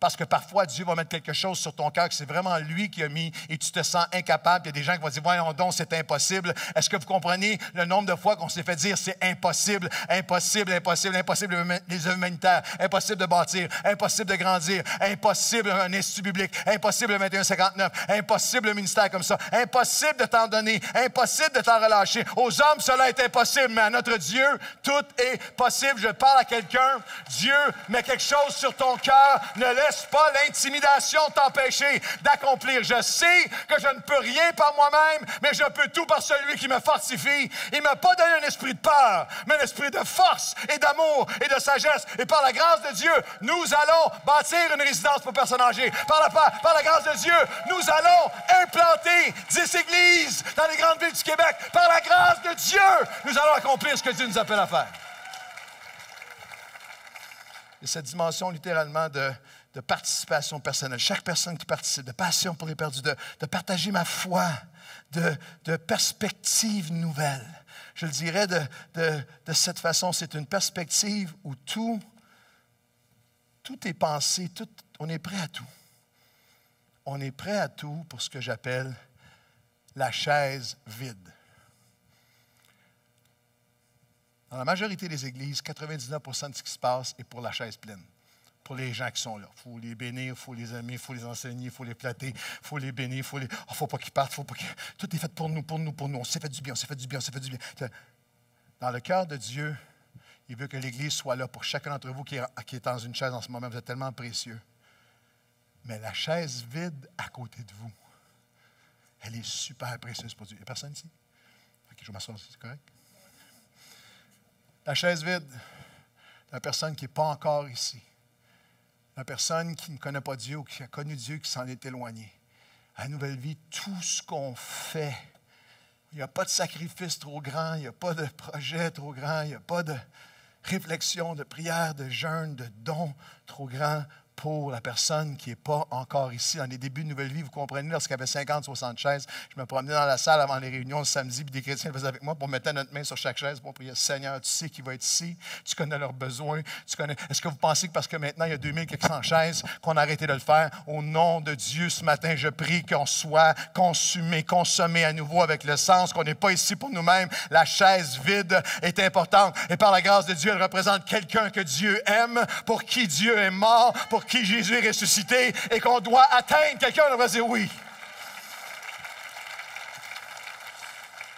Parce que parfois, Dieu va mettre quelque chose sur ton cœur que c'est vraiment lui qui a mis et tu te sens incapable. Il y a des gens qui vont dire « Voyons donc, c'est impossible. » Est-ce que vous comprenez le nombre de fois qu'on s'est fait dire « C'est impossible, impossible, impossible, impossible les œuvres humanitaires, impossible de bâtir, impossible de grandir, impossible un institut biblique, impossible le 2159, impossible le ministère comme ça, impossible de t'en donner, impossible de t'en relâcher. Aux hommes, cela est impossible, mais à notre Dieu, tout est possible. » Je parle à quelqu'un, Dieu met quelque chose sur ton cœur, ne laisse pas l'intimidation t'empêcher d'accomplir. Je sais que je ne peux rien par moi-même, mais je peux tout par celui qui me fortifie. Il ne m'a pas donné un esprit de peur, mais un esprit de force et d'amour et de sagesse. Et par la grâce de Dieu, nous allons bâtir une résidence pour personnes âgées. Par la grâce de Dieu, nous allons implanter 10 églises dans les grandes villes du Québec. Par la grâce de Dieu, nous allons accomplir ce que Dieu nous appelle à faire. Et cette dimension littéralement de participation personnelle, chaque personne qui participe, de passion pour les perdus, de partager ma foi, de perspectives nouvelles. Je le dirais de cette façon, c'est une perspective où tout est pensé, on est prêt à tout. On est prêt à tout pour ce que j'appelle la chaise vide. Dans la majorité des églises, 99% de ce qui se passe est pour la chaise pleine. Pour les gens qui sont là. Il faut les bénir, il faut les aimer, il faut les enseigner, il faut les flatter, il faut les bénir, il faut les... Oh, faut pas qu'ils partent, faut pas qu'ils... Tout est fait pour nous, pour nous, pour nous. On s'est fait du bien, on s'est fait du bien, on s'est fait du bien. Dans le cœur de Dieu, il veut que l'Église soit là pour chacun d'entre vous qui est dans une chaise en ce moment. Vous êtes tellement précieux. Mais la chaise vide à côté de vous, elle est super précieuse pour Dieu. Il n'y a personne ici? OK, je vais m'asseoir, c'est correct? La chaise vide, la personne qui n'est pas encore ici, la personne qui ne connaît pas Dieu ou qui a connu Dieu, qui s'en est éloignée. À Nouvelle Vie, tout ce qu'on fait, il n'y a pas de sacrifice trop grand, il n'y a pas de projet trop grand, il n'y a pas de réflexion, de prière, de jeûne, de don trop grand pour la personne qui n'est pas encore ici. Dans les débuts de Nouvelle Vie, vous comprenez, lorsqu'il y avait 50, 60 chaises, je me promenais dans la salle avant les réunions le samedi, puis des chrétiens faisaient avec moi, pour mettre notre main sur chaque chaise, pour prier, Seigneur, tu sais qui va être ici, tu connais leurs besoins, tu connais... Est-ce que vous pensez que parce que maintenant, il y a 2400 chaises, qu'on a arrêté de le faire, au nom de Dieu, ce matin, je prie qu'on soit consumé, consommé à nouveau avec le sens, qu'on n'est pas ici pour nous-mêmes. La chaise vide est importante, et par la grâce de Dieu, elle représente quelqu'un que Dieu aime, pour qui Dieu est mort, pour qui Jésus est ressuscité et qu'on doit atteindre quelqu'un, on va dire oui.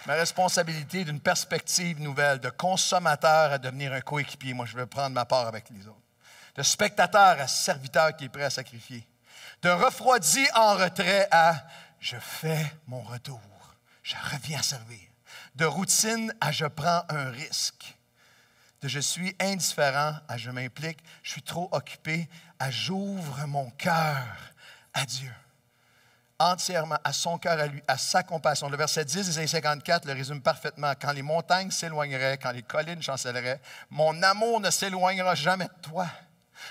Ma responsabilité d'une perspective nouvelle, de consommateur à devenir un coéquipier. Moi, je veux prendre ma part avec les autres. De spectateur à serviteur qui est prêt à sacrifier. De refroidi en retrait à « je fais mon retour, je reviens à servir ». De routine à « je prends un risque ». De « je suis indifférent » à « je m'implique », « je suis trop occupé » à « j'ouvre mon cœur à Dieu ». Entièrement, à son cœur à lui, à sa compassion. Le verset 10 des Ésaïe 54 le résume parfaitement. « Quand les montagnes s'éloigneraient, quand les collines chancelleraient, mon amour ne s'éloignera jamais de toi.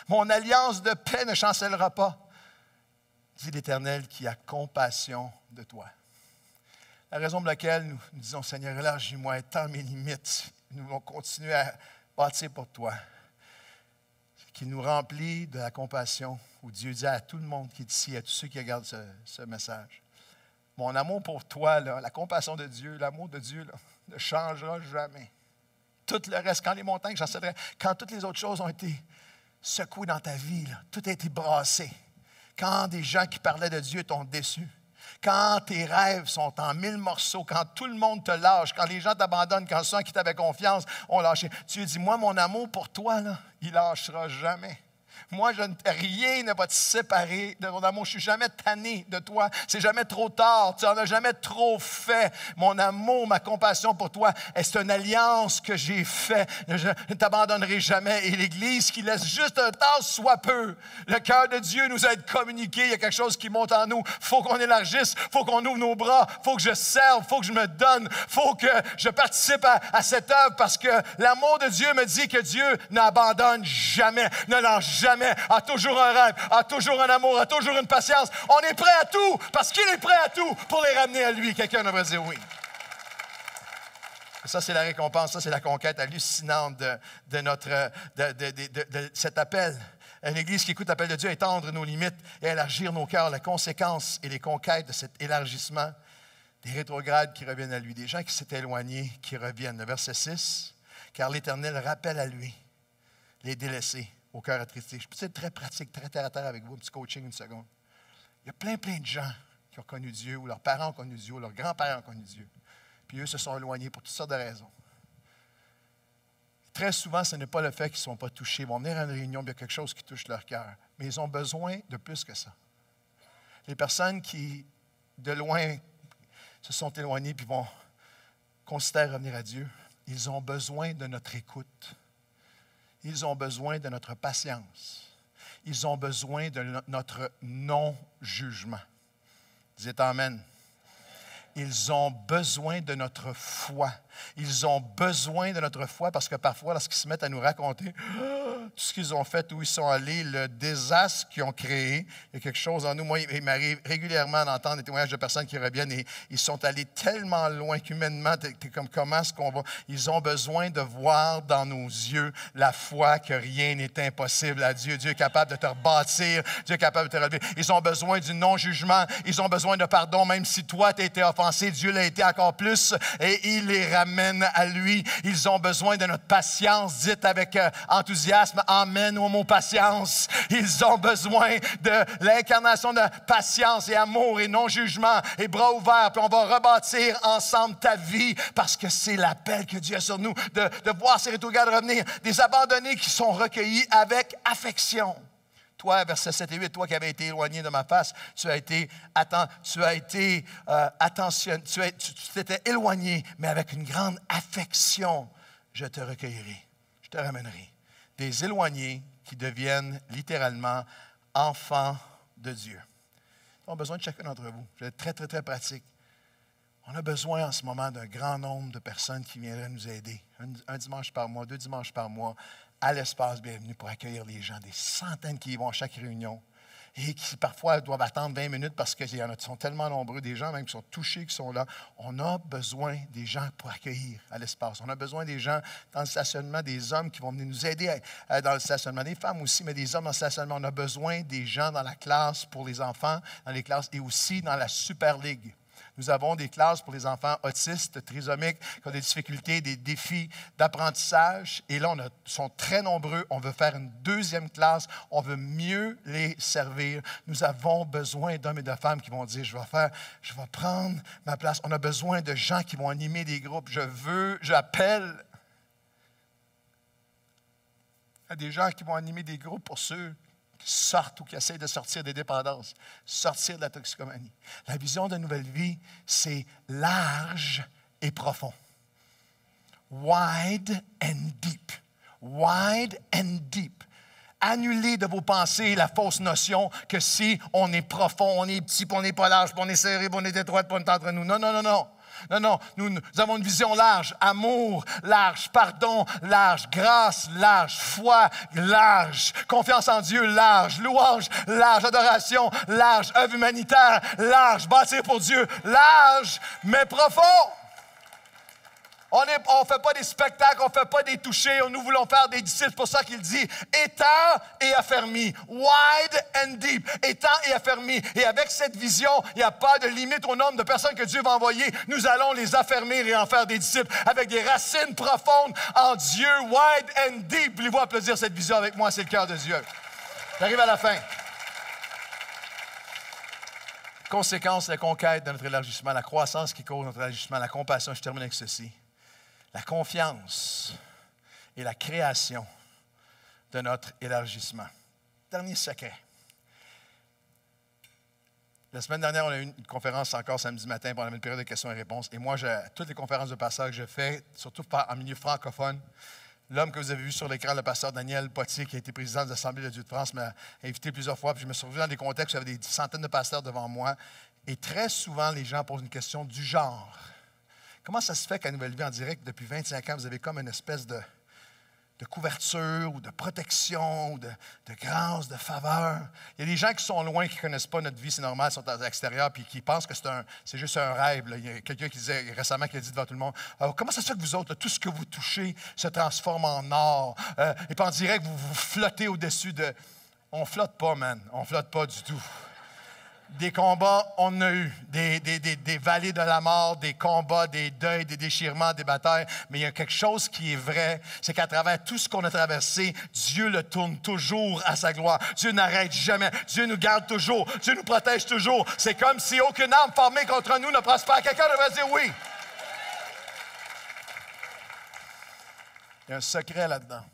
Mon alliance de paix ne chancellera pas, dit l'Éternel qui a compassion de toi. » La raison pour laquelle nous disons « Seigneur, élargis-moi, étends mes limites ». Nous voulons continuer à bâtir pour toi, qui nous remplit de la compassion, où Dieu dit à tout le monde qui est ici, à tous ceux qui regardent ce message, mon amour pour toi, là, la compassion de Dieu, l'amour de Dieu là, ne changera jamais. tout le reste, quand les montagnes, quand toutes les autres choses ont été secouées dans ta vie, là, tout a été brassé. Quand des gens qui parlaient de Dieu t'ont déçu, quand tes rêves sont en 1000 morceaux, quand tout le monde te lâche, quand les gens t'abandonnent, quand ceux qui t'avaient confiance ont lâché, tu lui dis, moi, mon amour pour toi, là, il lâchera jamais. Moi, rien ne va te séparer de mon amour. Je ne suis jamais tanné de toi. C'est jamais trop tard. Tu n'en as jamais trop fait. Mon amour, ma compassion pour toi, c'est une alliance que j'ai faite. Je ne t'abandonnerai jamais. Et l'Église qui laisse juste un temps soit peu. Le cœur de Dieu nous aide communiqué. Il y a quelque chose qui monte en nous. Il faut qu'on élargisse. Il faut qu'on ouvre nos bras. Il faut que je serve. Il faut que je me donne. Il faut que je participe à cette œuvre parce que l'amour de Dieu me dit que Dieu n'abandonne jamais, ne lâche jamais. A toujours un rêve, a toujours un amour, a toujours une patience. On est prêt à tout parce qu'il est prêt à tout pour les ramener à lui. Quelqu'un devrait dire oui. Ça, c'est la récompense, ça, c'est la conquête hallucinante de cet appel. Une Église qui écoute l'appel de Dieu, étendre nos limites et élargir nos cœurs. La conséquence et les conquêtes de cet élargissement, des rétrogrades qui reviennent à lui, des gens qui s'étaient éloignés, qui reviennent. Le verset 6, car l'Éternel rappelle à lui les délaissés. Au cœur attristé. Je peux être très pratique, très terre-à-terre avec vous, un petit coaching, une seconde. Il y a plein de gens qui ont connu Dieu, ou leurs parents ont connu Dieu, ou leurs grands-parents ont connu Dieu. Puis eux se sont éloignés pour toutes sortes de raisons. Très souvent, ce n'est pas le fait qu'ils ne sont pas touchés. Ils vont venir à une réunion, puis il y a quelque chose qui touche leur cœur. Mais ils ont besoin de plus que ça. Les personnes qui, de loin, se sont éloignées, puis vont considérer revenir à Dieu, ils ont besoin de notre écoute. Ils ont besoin de notre patience. Ils ont besoin de notre non-jugement. Dites amen. Ils ont besoin de notre foi. Ils ont besoin de notre foi parce que parfois, lorsqu'ils se mettent à nous raconter tout ce qu'ils ont fait, où ils sont allés, le désastre qu'ils ont créé, il y a quelque chose en nous. Moi, il m'arrive régulièrement d'entendre des témoignages de personnes qui reviennent et ils sont allés tellement loin qu'humainement, t'es comme comment est-ce qu'on va? Ils ont besoin de voir dans nos yeux la foi que rien n'est impossible à Dieu. Dieu est capable de te rebâtir, Dieu est capable de te relever. Ils ont besoin du non-jugement, ils ont besoin de pardon, même si toi, tu as été offensé. Dieu l'a été encore plus et il les ramène à lui. Ils ont besoin de notre patience. Dites avec enthousiasme, amen au mot patience. Ils ont besoin de l'incarnation de patience et amour et non-jugement et bras ouverts. Puis on va rebâtir ensemble ta vie parce que c'est l'appel que Dieu a sur nous de voir ces rétrogrades revenir. Des abandonnés qui sont recueillis avec affection. Toi, verset 7 et 8, toi qui avais été éloigné de ma face, tu t'étais éloigné, mais avec une grande affection, je te recueillerai, je te ramènerai. Des éloignés qui deviennent littéralement enfants de Dieu. On a besoin de chacun d'entre vous. Je vais être très pratique. On a besoin en ce moment d'un grand nombre de personnes qui viendraient nous aider. Un dimanche par mois, 2 dimanches par mois, à l'espace bienvenue pour accueillir les gens, des centaines qui y vont à chaque réunion et qui parfois doivent attendre 20 minutes parce qu'il y en a qui sont tellement nombreux, des gens même qui sont touchés, qui sont là. On a besoin des gens pour accueillir à l'espace. On a besoin des gens dans le stationnement, des hommes qui vont venir nous aider dans le stationnement, des femmes aussi, mais des hommes dans le stationnement. On a besoin des gens dans la classe pour les enfants, dans les classes et aussi dans la Super League. Nous avons des classes pour les enfants autistes, trisomiques, qui ont des difficultés, des défis d'apprentissage. Et là, sont très nombreux. On veut faire une 2e classe. On veut mieux les servir. Nous avons besoin d'hommes et de femmes qui vont dire, je vais prendre ma place. On a besoin de gens qui vont animer des groupes. J'appelle à des gens qui vont animer des groupes pour ceux qui sortent ou qui essayent de sortir des dépendances, sortir de la toxicomanie. La vision de Nouvelle Vie, c'est large et profond. Wide and deep. Wide and deep. Annulez de vos pensées la fausse notion que si on est profond, on est petit, puis on n'est pas large, puis on est serré, puis on est étroit, puis on est entre nous. Non. Nous avons une vision large. Amour large, pardon large, grâce large, foi large, confiance en Dieu large, louange large, adoration large, œuvre humanitaire large, bâtir pour Dieu large, mais profond. On ne fait pas des spectacles, on ne fait pas des touchés, nous voulons faire des disciples. C'est pour ça qu'il dit étends et affermis, wide and deep, étends et affermis. Et avec cette vision, il n'y a pas de limite au nombre de personnes que Dieu va envoyer. Nous allons les affermir et en faire des disciples avec des racines profondes en Dieu, wide and deep. Voulez-vous applaudir cette vision avec moi? C'est le cœur de Dieu. J'arrive à la fin. Conséquence, la conquête de notre élargissement, la croissance qui cause notre élargissement, la compassion, je termine avec ceci, la confiance et la création de notre élargissement. Dernier secret. La semaine dernière, on a eu une conférence encore samedi matin pendant une période de questions et réponses. Et moi, toutes les conférences de pasteur que je fais, surtout en milieu francophone, l'homme que vous avez vu sur l'écran, le pasteur Daniel Potier, qui a été président de l'Assemblée de Dieu de France, m'a invité plusieurs fois. Puis je me suis retrouvé dans des contextes où il y avait des centaines de pasteurs devant moi. Et très souvent, les gens posent une question du genre. Comment ça se fait qu'à Nouvelle Vie en direct, depuis 25 ans, vous avez comme une espèce de couverture ou de protection, ou de grâce, de faveur? Il y a des gens qui sont loin, qui ne connaissent pas notre vie, c'est normal, ils sont à l'extérieur, puis qui pensent que c'est juste un rêve. Là. Il y a quelqu'un qui disait récemment, qui a dit devant tout le monde, « Comment ça se fait que vous autres, là, tout ce que vous touchez se transforme en or? Et puis en direct, vous flottez au-dessus de... » On ne flotte pas, man. On ne flotte pas du tout. Des combats, on en a eu. Des vallées de la mort, des combats, des deuils, des déchirements, des batailles. Mais il y a quelque chose qui est vrai, c'est qu'à travers tout ce qu'on a traversé, Dieu le tourne toujours à sa gloire. Dieu n'arrête jamais. Dieu nous garde toujours. Dieu nous protège toujours. C'est comme si aucune arme formée contre nous ne prospère. Quelqu'un devrait dire oui. Il y a un secret là-dedans.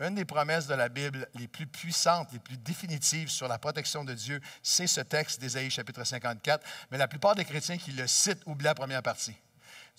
Une des promesses de la Bible les plus puissantes, les plus définitives sur la protection de Dieu, c'est ce texte d'Ésaïe chapitre 54. Mais la plupart des chrétiens qui le citent oublient la première partie.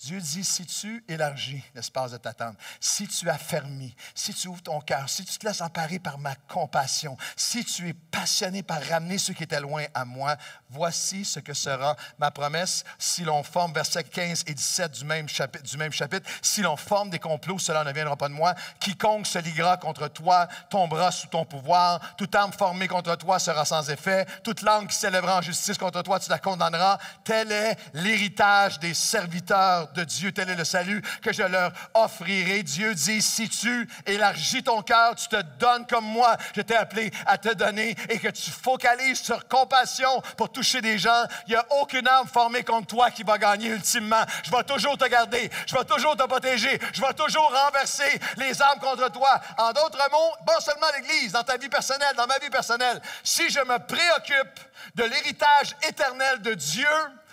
Dieu dit, si tu élargis l'espace de ta tente, si tu affermis, si tu ouvres ton cœur, si tu te laisses emparer par ma compassion, si tu es passionné par ramener ceux qui étaient loin à moi, voici ce que sera ma promesse. Si l'on forme, versets 15 et 17 du même chapitre, si l'on forme des complots, cela ne viendra pas de moi. Quiconque se liguera contre toi tombera sous ton pouvoir. Toute arme formée contre toi sera sans effet. Toute langue qui s'élèvera en justice contre toi, tu la condamneras. Tel est l'héritage des serviteurs de Dieu, tel est le salut que je leur offrirai. Dieu dit, si tu élargis ton cœur, tu te donnes comme moi, je t'ai appelé à te donner et que tu focalises sur compassion pour toucher des gens, il n'y a aucune arme formée contre toi qui va gagner ultimement. Je vais toujours te garder, je vais toujours te protéger, je vais toujours renverser les armes contre toi. En d'autres mots, pas seulement l'Église, dans ta vie personnelle, dans ma vie personnelle, si je me préoccupe de l'héritage éternel de Dieu,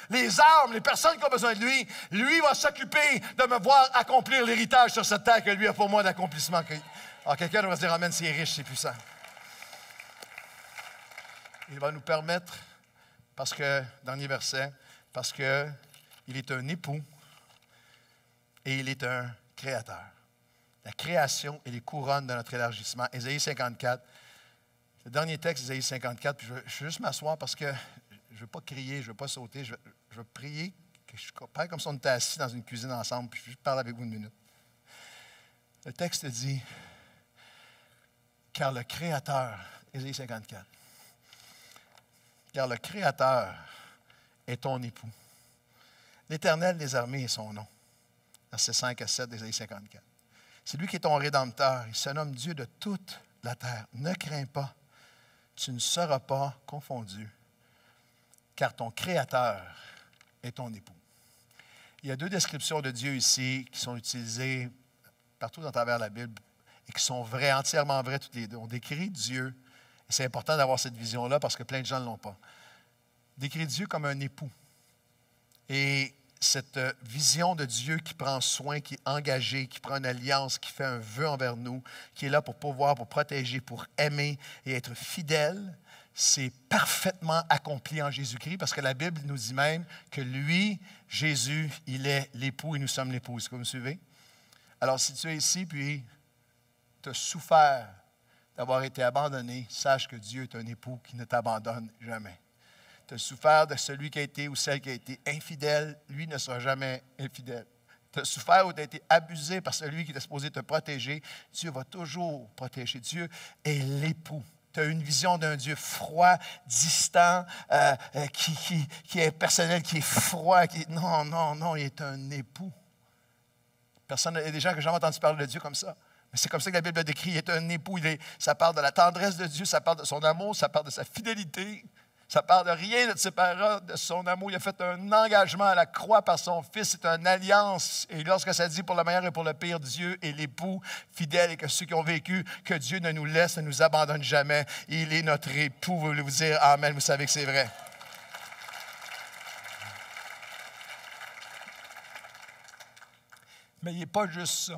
les armes, les personnes qui ont besoin de lui va s'occuper de me voir accomplir l'héritage sur cette terre que lui a pour moi d'accomplissement. Quelqu'un va se dire, amen, c'est riche, c'est puissant. Il va nous permettre, parce que, dernier verset, parce qu'il est un époux et il est un créateur. La création et les couronnes de notre élargissement. Ésaïe 54, le dernier texte d'Ésaïe 54, puis je vais juste m'asseoir parce que je ne veux pas crier, je ne veux pas sauter, je veux prier. Je parle comme si on était assis dans une cuisine ensemble, puis je parle avec vous une minute. Le texte dit, car le Créateur, Ésaïe 54, car le Créateur est ton époux. L'Éternel des armées est son nom. Versets 5 à 7 d'Ésaïe 54. C'est lui qui est ton Rédempteur. Il se nomme Dieu de toute la terre. Ne crains pas, tu ne seras pas confondu. Car ton Créateur est ton époux. Il y a deux descriptions de Dieu ici qui sont utilisées partout à travers la Bible et qui sont vraies, entièrement vraies toutes les deux. On décrit Dieu, et c'est important d'avoir cette vision-là parce que plein de gens ne l'ont pas. On décrit Dieu comme un époux. Et cette vision de Dieu qui prend soin, qui est engagé, qui prend une alliance, qui fait un vœu envers nous, qui est là pour pouvoir, pour protéger, pour aimer et être fidèle, c'est parfaitement accompli en Jésus-Christ parce que la Bible nous dit même que lui, Jésus, il est l'époux et nous sommes l'épouse. Est-ce que vous me suivez? Alors, si tu es ici puis tu as souffert d'avoir été abandonné, sache que Dieu est un époux qui ne t'abandonne jamais. Tu as souffert de celui qui a été ou celle qui a été infidèle, lui ne sera jamais infidèle. Tu as souffert ou tu as été abusé par celui qui était supposé te protéger, Dieu va toujours protéger. Dieu est l'époux. Tu as une vision d'un Dieu froid, distant, qui est personnel, qui est froid. Non, il est un époux. Personne, il y a des gens qui n'ont jamais entendu parler de Dieu comme ça. Mais c'est comme ça que la Bible le décrit. Il est un époux. Ça parle de la tendresse de Dieu, ça parle de son amour, ça parle de sa fidélité. Ça parle de rien de ses paroles, de son amour. Il a fait un engagement à la croix par son Fils. C'est une alliance. Et lorsque ça dit pour le meilleur et pour le pire, Dieu est l'époux fidèle et que ceux qui ont vécu, que Dieu ne nous laisse, ne nous abandonne jamais. Il est notre époux. Vous voulez vous dire amen, vous savez que c'est vrai. Mais il n'est pas juste ça.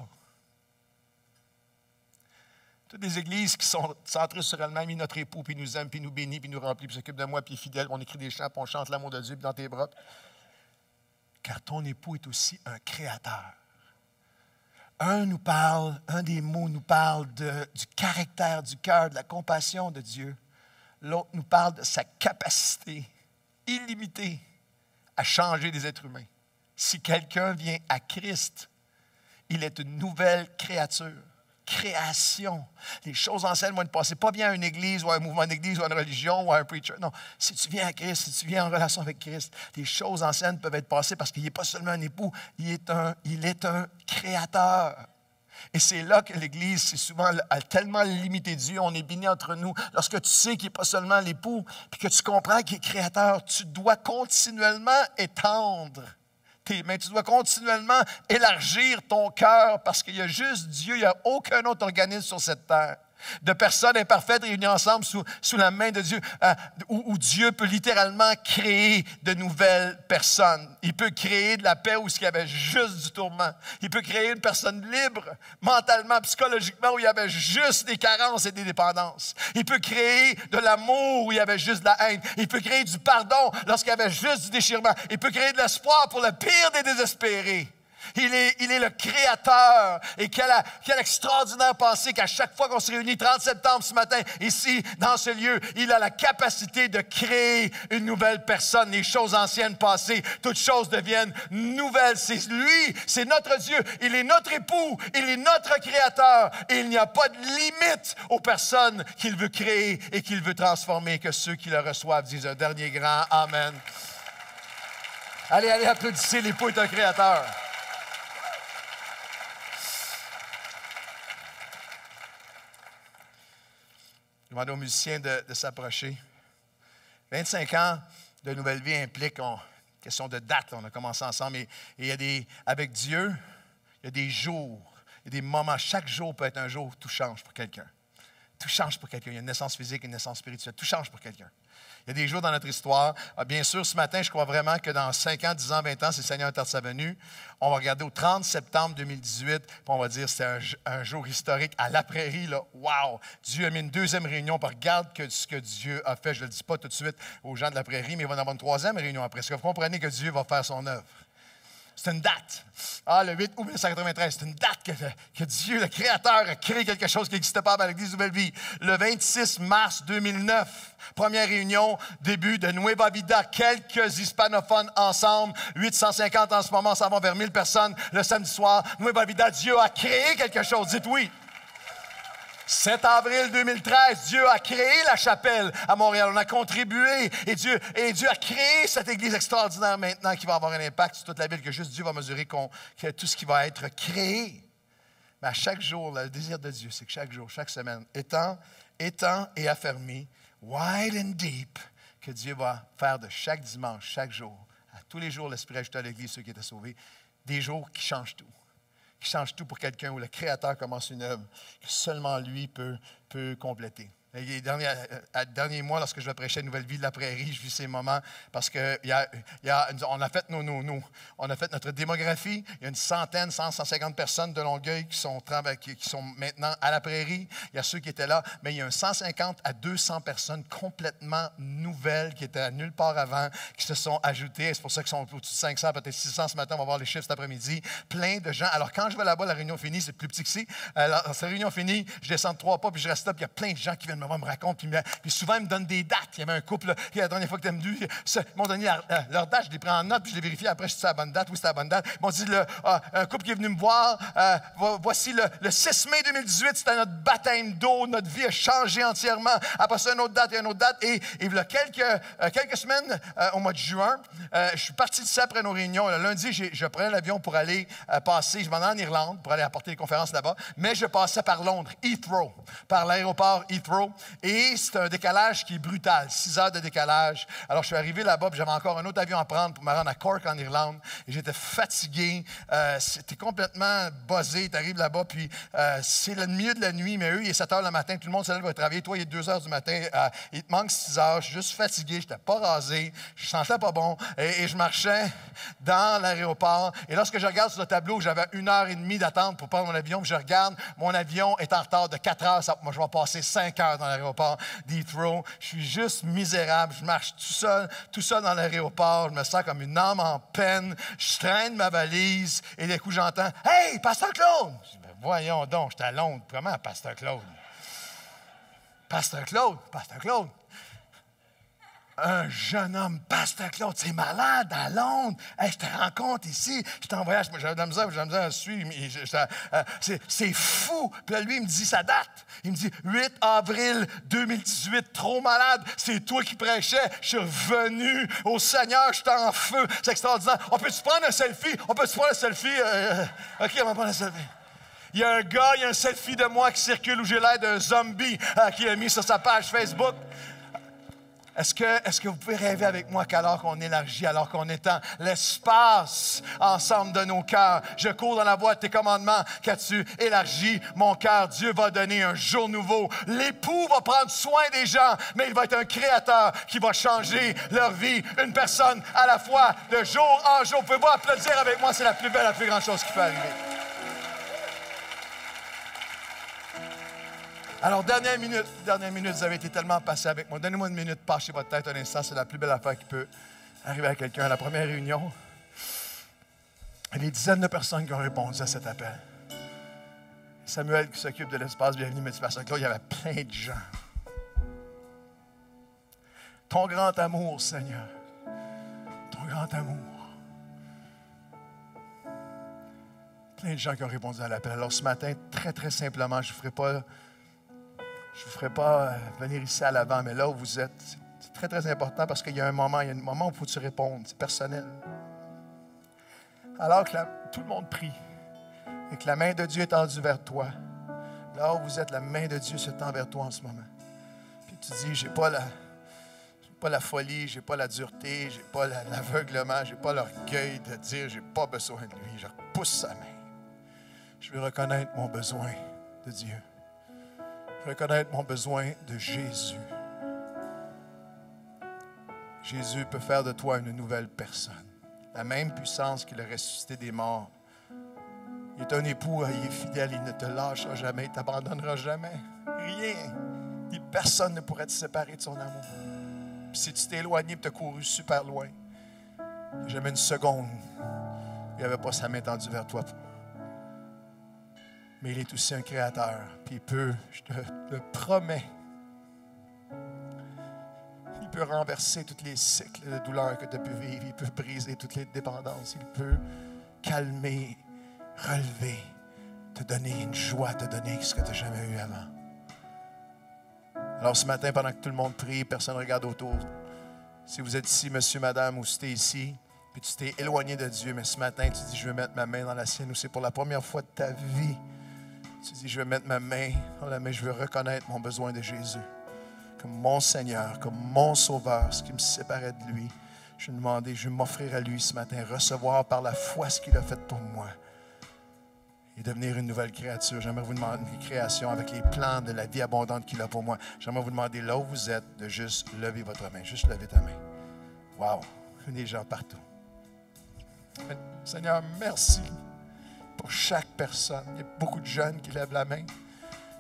Toutes les églises qui sont centrées sur elles-mêmes, il est notre époux, puis il nous aime, puis il nous bénit, puis il nous remplit, puis il s'occupe de moi, puis il est fidèle, puis on écrit des chants, puis on chante l'amour de Dieu, puis dans tes bras. Car ton époux est aussi un créateur. Un nous parle, un des mots nous parle du caractère, du cœur, de la compassion de Dieu. L'autre nous parle de sa capacité illimitée à changer des êtres humains. Si quelqu'un vient à Christ, il est une nouvelle créature. Création. Les choses anciennes vont ne passer pas bien à une église ou à un mouvement d'église ou à une religion ou à un preacher. Non, si tu viens à Christ, si tu viens en relation avec Christ, les choses anciennes peuvent être passées parce qu'il n'est pas seulement un époux, il est un créateur. Et c'est là que l'Église, c'est souvent a tellement limité Dieu, on est béni entre nous. Lorsque tu sais qu'il n'est pas seulement l'époux, puis que tu comprends qu'il est créateur, tu dois continuellement étendre. Mais tu dois continuellement élargir ton cœur parce qu'il y a juste Dieu, il n'y a aucun autre organisme sur cette terre. De personnes imparfaites réunies ensemble sous la main de Dieu, où Dieu peut littéralement créer de nouvelles personnes. Il peut créer de la paix où il y avait juste du tourment. Il peut créer une personne libre, mentalement, psychologiquement, où il y avait juste des carences et des dépendances. Il peut créer de l'amour où il y avait juste de la haine. Il peut créer du pardon lorsqu'il y avait juste du déchirement. Il peut créer de l'espoir pour le pire des désespérés. Il est le créateur. Et quelle extraordinaire pensée qu'à chaque fois qu'on se réunit, 30 septembre ce matin, ici, dans ce lieu, il a la capacité de créer une nouvelle personne. Les choses anciennes passées, toutes choses deviennent nouvelles. C'est lui, c'est notre Dieu. Il est notre époux, il est notre créateur. Et il n'y a pas de limite aux personnes qu'il veut créer et qu'il veut transformer. Que ceux qui le reçoivent disent un dernier grand amen. Allez, allez, applaudissez, l'époux est un créateur. Je demande aux musiciens de s'approcher. 25 ans de Nouvelle Vie implique question de date. On a commencé ensemble. Et il y a avec Dieu, il y a des jours, il y a des moments. Chaque jour peut être un jour où tout change pour quelqu'un. Tout change pour quelqu'un. Il y a une naissance physique, une naissance spirituelle. Tout change pour quelqu'un. Il y a des jours dans notre histoire. Bien sûr, ce matin, je crois vraiment que dans 5 ans, 10 ans, 20 ans, si le Seigneur est sa venue, on va regarder au 30 septembre 2018, puis on va dire c'est un jour historique à La Prairie. Là. Wow! Dieu a mis une deuxième réunion, puis regarde ce que Dieu a fait. Je ne le dis pas tout de suite aux gens de La Prairie, mais il va en avoir une troisième réunion après. Est-ce que vous comprenez que Dieu va faire son œuvre? C'est une date. Ah, le 8 août 1993, c'est une date que Dieu, le Créateur, a créé quelque chose qui n'existait pas dans l'Église Nouvelle Vie. Le 26 mars 2009, première réunion, début de Nueva Vida, quelques hispanophones ensemble, 850 en ce moment, ça va vers 1000 personnes. Le samedi soir, Nueva Vida, Dieu a créé quelque chose, dites oui. 7 avril 2013, Dieu a créé la chapelle à Montréal. On a contribué et Dieu a créé cette église extraordinaire maintenant qui va avoir un impact sur toute la ville, que juste Dieu va mesurer que tout ce qui va être créé. Mais à chaque jour, le désir de Dieu, c'est que chaque jour, chaque semaine, étant et affermi, wide and deep, que Dieu va faire de chaque dimanche, chaque jour, à tous les jours, l'Esprit ajouté à l'église, ceux qui étaient sauvés, des jours qui changent tout. Qui change tout pour quelqu'un où le Créateur commence une œuvre que seulement lui peut compléter. Les derniers mois, lorsque je vais prêcher à Nouvelle Vie de la Prairie, je vis ces moments parce qu'on a fait notre démographie. Il y a une centaine, 150 personnes de Longueuil qui sont maintenant à la Prairie. Il y a ceux qui étaient là, mais il y a 150 à 200 personnes complètement nouvelles qui étaient à nulle part avant, qui se sont ajoutées. C'est pour ça qu'ils sont au-dessus de 500, peut-être 600 ce matin. On va voir les chiffres cet après-midi. Plein de gens. Alors, quand je vais là-bas, la réunion finie, c'est plus petit que ici. Alors, cette réunion finie, je descends de 3 pas puis je reste là, puis il y a plein de gens qui viennent me voir, me racontent, puis souvent ils me donnent des dates. Il y avait un couple, là, la dernière fois que tu as venu, ils m'ont donné leur date, je les prends en note, puis je les vérifie après, si c'est la bonne date, oui, c'est la bonne date. Ils m'ont dit, un couple qui est venu me voir, voici le 6 mai 2018, c'était notre baptême d'eau, notre vie a changé entièrement. Après ça, une autre date et une autre date. Et il y a quelques semaines, au mois de juin, je suis parti de ça après nos réunions. Le lundi, je prenais l'avion pour aller passer, je m'en allais en Irlande pour aller apporter les conférences là-bas, mais je passais par Londres, Heathrow, par l'aéroport Heathrow, et c'est un décalage qui est brutal, 6 heures de décalage. Alors, je suis arrivé là-bas, puis j'avais encore un autre avion à prendre pour me rendre à Cork, en Irlande, et j'étais fatigué, c'était complètement buzzé, t'arrives là-bas, puis c'est le milieu de la nuit, mais eux, il est 7 heures le matin, tout le monde se lève à travailler, toi, il est 2 heures du matin, il te manque 6 heures, je suis juste fatigué, j'étais pas rasé, je sentais pas bon, et je marchais dans l'aéroport, et lorsque je regarde sur le tableau, j'avais 1 heure et demie d'attente pour prendre mon avion, puis je regarde, mon avion est en retard de 4 heures, moi je vais passer 5 heures dans l'aéroport d'Heathrow, je suis juste misérable, je marche tout seul dans l'aéroport, je me sens comme une âme en peine, je traîne ma valise, et d'un coup j'entends « Hey, pasteur Claude! » Je dis « Voyons donc, j'étais à Londres, comment pasteur Claude? » Pasteur Claude. Un jeune homme, pasteur Claude, c'est malade, à Londres. Hey, je te rencontre ici, je t'en voyage. J'avais de la misère à le suivre. C'est fou. Puis là, lui, il me dit sa date. Il me dit 8 avril 2018, trop malade, c'est toi qui prêchais. Je suis revenu au Seigneur, je suis en feu. C'est extraordinaire. On peut-tu prendre un selfie? OK, on va prendre un selfie. Il y a un selfie de moi qui circule où j'ai l'air d'un zombie qui l'a mis sur sa page Facebook. Est-ce que vous pouvez rêver avec moi qu'alors qu'on élargit, alors qu'on étend l'espace ensemble de nos cœurs, je cours dans la voie de tes commandements, car tu élargis mon cœur. Dieu va donner un jour nouveau. L'époux va prendre soin des gens, mais il va être un créateur qui va changer leur vie, une personne à la fois, de jour en jour. Vous pouvez vous applaudir avec moi, c'est la plus belle, la plus grande chose qui peut arriver. Alors, dernière minute, vous avez été tellement passé avec moi. Donnez-moi une minute, passez votre tête un instant. C'est la plus belle affaire qui peut arriver à quelqu'un à la première réunion. Il y a des dizaines de personnes qui ont répondu à cet appel. Samuel qui s'occupe de l'espace, bienvenue, mais pasteur Claude, il y avait plein de gens. Ton grand amour, Seigneur. Ton grand amour. Plein de gens qui ont répondu à l'appel. Alors, ce matin, très, très simplement, je ne vous ferai pas venir ici à l'avant, mais là où vous êtes, c'est très, très important parce qu'il y a un moment, où il faut que tu répondes, c'est personnel. Alors que tout le monde prie et que la main de Dieu est tendue vers toi, là où vous êtes, la main de Dieu se tend vers toi en ce moment. Puis tu dis, j'ai pas la folie, j'ai pas la dureté, j'ai pas l'aveuglement, j'ai pas l'orgueil de dire, j'ai pas besoin de lui. Je repousse sa main. Je veux reconnaître mon besoin de Dieu. Reconnaître mon besoin de Jésus. Jésus peut faire de toi une nouvelle personne. La même puissance qu'il a ressuscité des morts. Il est un époux, il est fidèle, il ne te lâchera jamais, il ne t'abandonnera jamais. Rien. Et personne ne pourrait te séparer de son amour. Puis si tu t'es éloigné et tu as couru super loin, jamais une seconde, il n'y avait pas sa main tendue vers toi. Mais il est aussi un créateur. Puis il peut, je te le promets, il peut renverser tous les cycles de douleur que tu as pu vivre. Il peut briser toutes les dépendances. Il peut calmer, relever, te donner une joie, te donner ce que tu n'as jamais eu avant. Alors ce matin, pendant que tout le monde prie, personne ne regarde autour. Si vous êtes ici, monsieur, madame, ou si tu es ici, puis tu t'es éloigné de Dieu, mais ce matin, tu dis, je vais mettre ma main dans la sienne, ou c'est pour la première fois de ta vie. Tu dis, je vais mettre ma main dans la main, je veux reconnaître mon besoin de Jésus. Comme mon Seigneur, comme mon Sauveur, ce qui me séparait de lui. Je lui demandais, je vais m'offrir à lui ce matin, recevoir par la foi ce qu'il a fait pour moi. Et devenir une nouvelle créature. J'aimerais vous demander une création avec les plans de la vie abondante qu'il a pour moi. J'aimerais vous demander, là où vous êtes, de juste lever votre main. Juste lever ta main. Wow! Des gens partout. Seigneur, merci. Pour chaque personne. Il y a beaucoup de jeunes qui lèvent la main.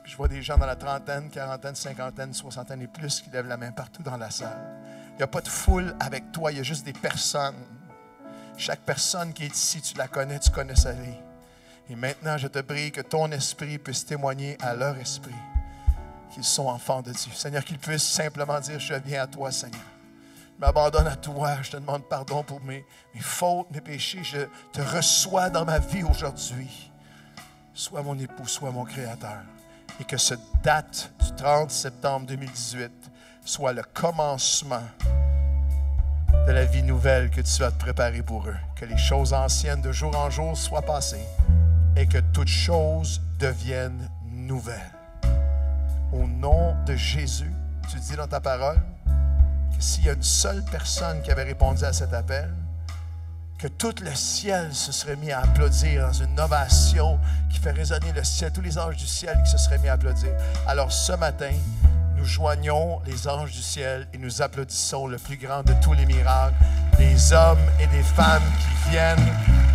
Je vois des gens dans la trentaine, quarantaine, cinquantaine, soixantaine et plus qui lèvent la main partout dans la salle. Il n'y a pas de foule avec toi, il y a juste des personnes. Chaque personne qui est ici, tu la connais, tu connais sa vie. Et maintenant, je te prie que ton esprit puisse témoigner à leur esprit. qu'ils sont enfants de Dieu. Seigneur, qu'ils puissent simplement dire, je viens à toi, Seigneur. Je m'abandonne à toi, je te demande pardon pour mes fautes, mes péchés. Je te reçois dans ma vie aujourd'hui. Sois mon époux, sois mon créateur. Et que cette date du 30 septembre 2018 soit le commencement de la vie nouvelle que tu vas te préparer pour eux. Que les choses anciennes de jour en jour soient passées et que toutes choses deviennent nouvelles. Au nom de Jésus, tu dis dans ta parole que s'il y a une seule personne qui avait répondu à cet appel, que tout le ciel se serait mis à applaudir dans une ovation qui fait résonner le ciel, tous les anges du ciel qui se seraient mis à applaudir. Alors ce matin, nous joignons les anges du ciel et nous applaudissons le plus grand de tous les miracles, des hommes et des femmes qui viennent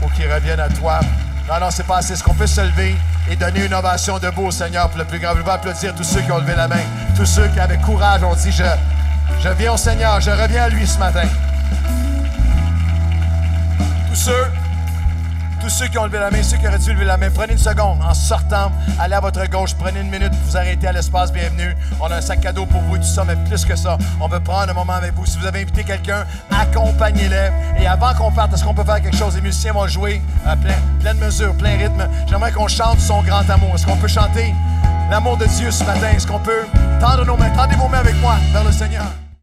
ou qui reviennent à toi. Non, non, c'est pas assez. Est-ce qu'on peut se lever et donner une ovation debout au Seigneur pour le plus grand? Je veux applaudir tous ceux qui ont levé la main, tous ceux qui avec courage ont dit, je viens au Seigneur, je reviens à lui ce matin. Tous ceux qui ont levé la main, ceux qui auraient dû lever la main, prenez une seconde. En sortant, allez à votre gauche, prenez une minute, vous arrêtez à l'espace bienvenue. On a un sac cadeau pour vous et tout ça, mais plus que ça, on veut prendre un moment avec vous. Si vous avez invité quelqu'un, accompagnez-les. Et avant qu'on parte, est-ce qu'on peut faire quelque chose? Les musiciens vont jouer à pleine mesure, plein rythme. J'aimerais qu'on chante son grand amour. Est-ce qu'on peut chanter l'amour de Dieu ce matin? Est-ce qu'on peut tendre nos mains? Tendez vos mains avec moi vers le Seigneur.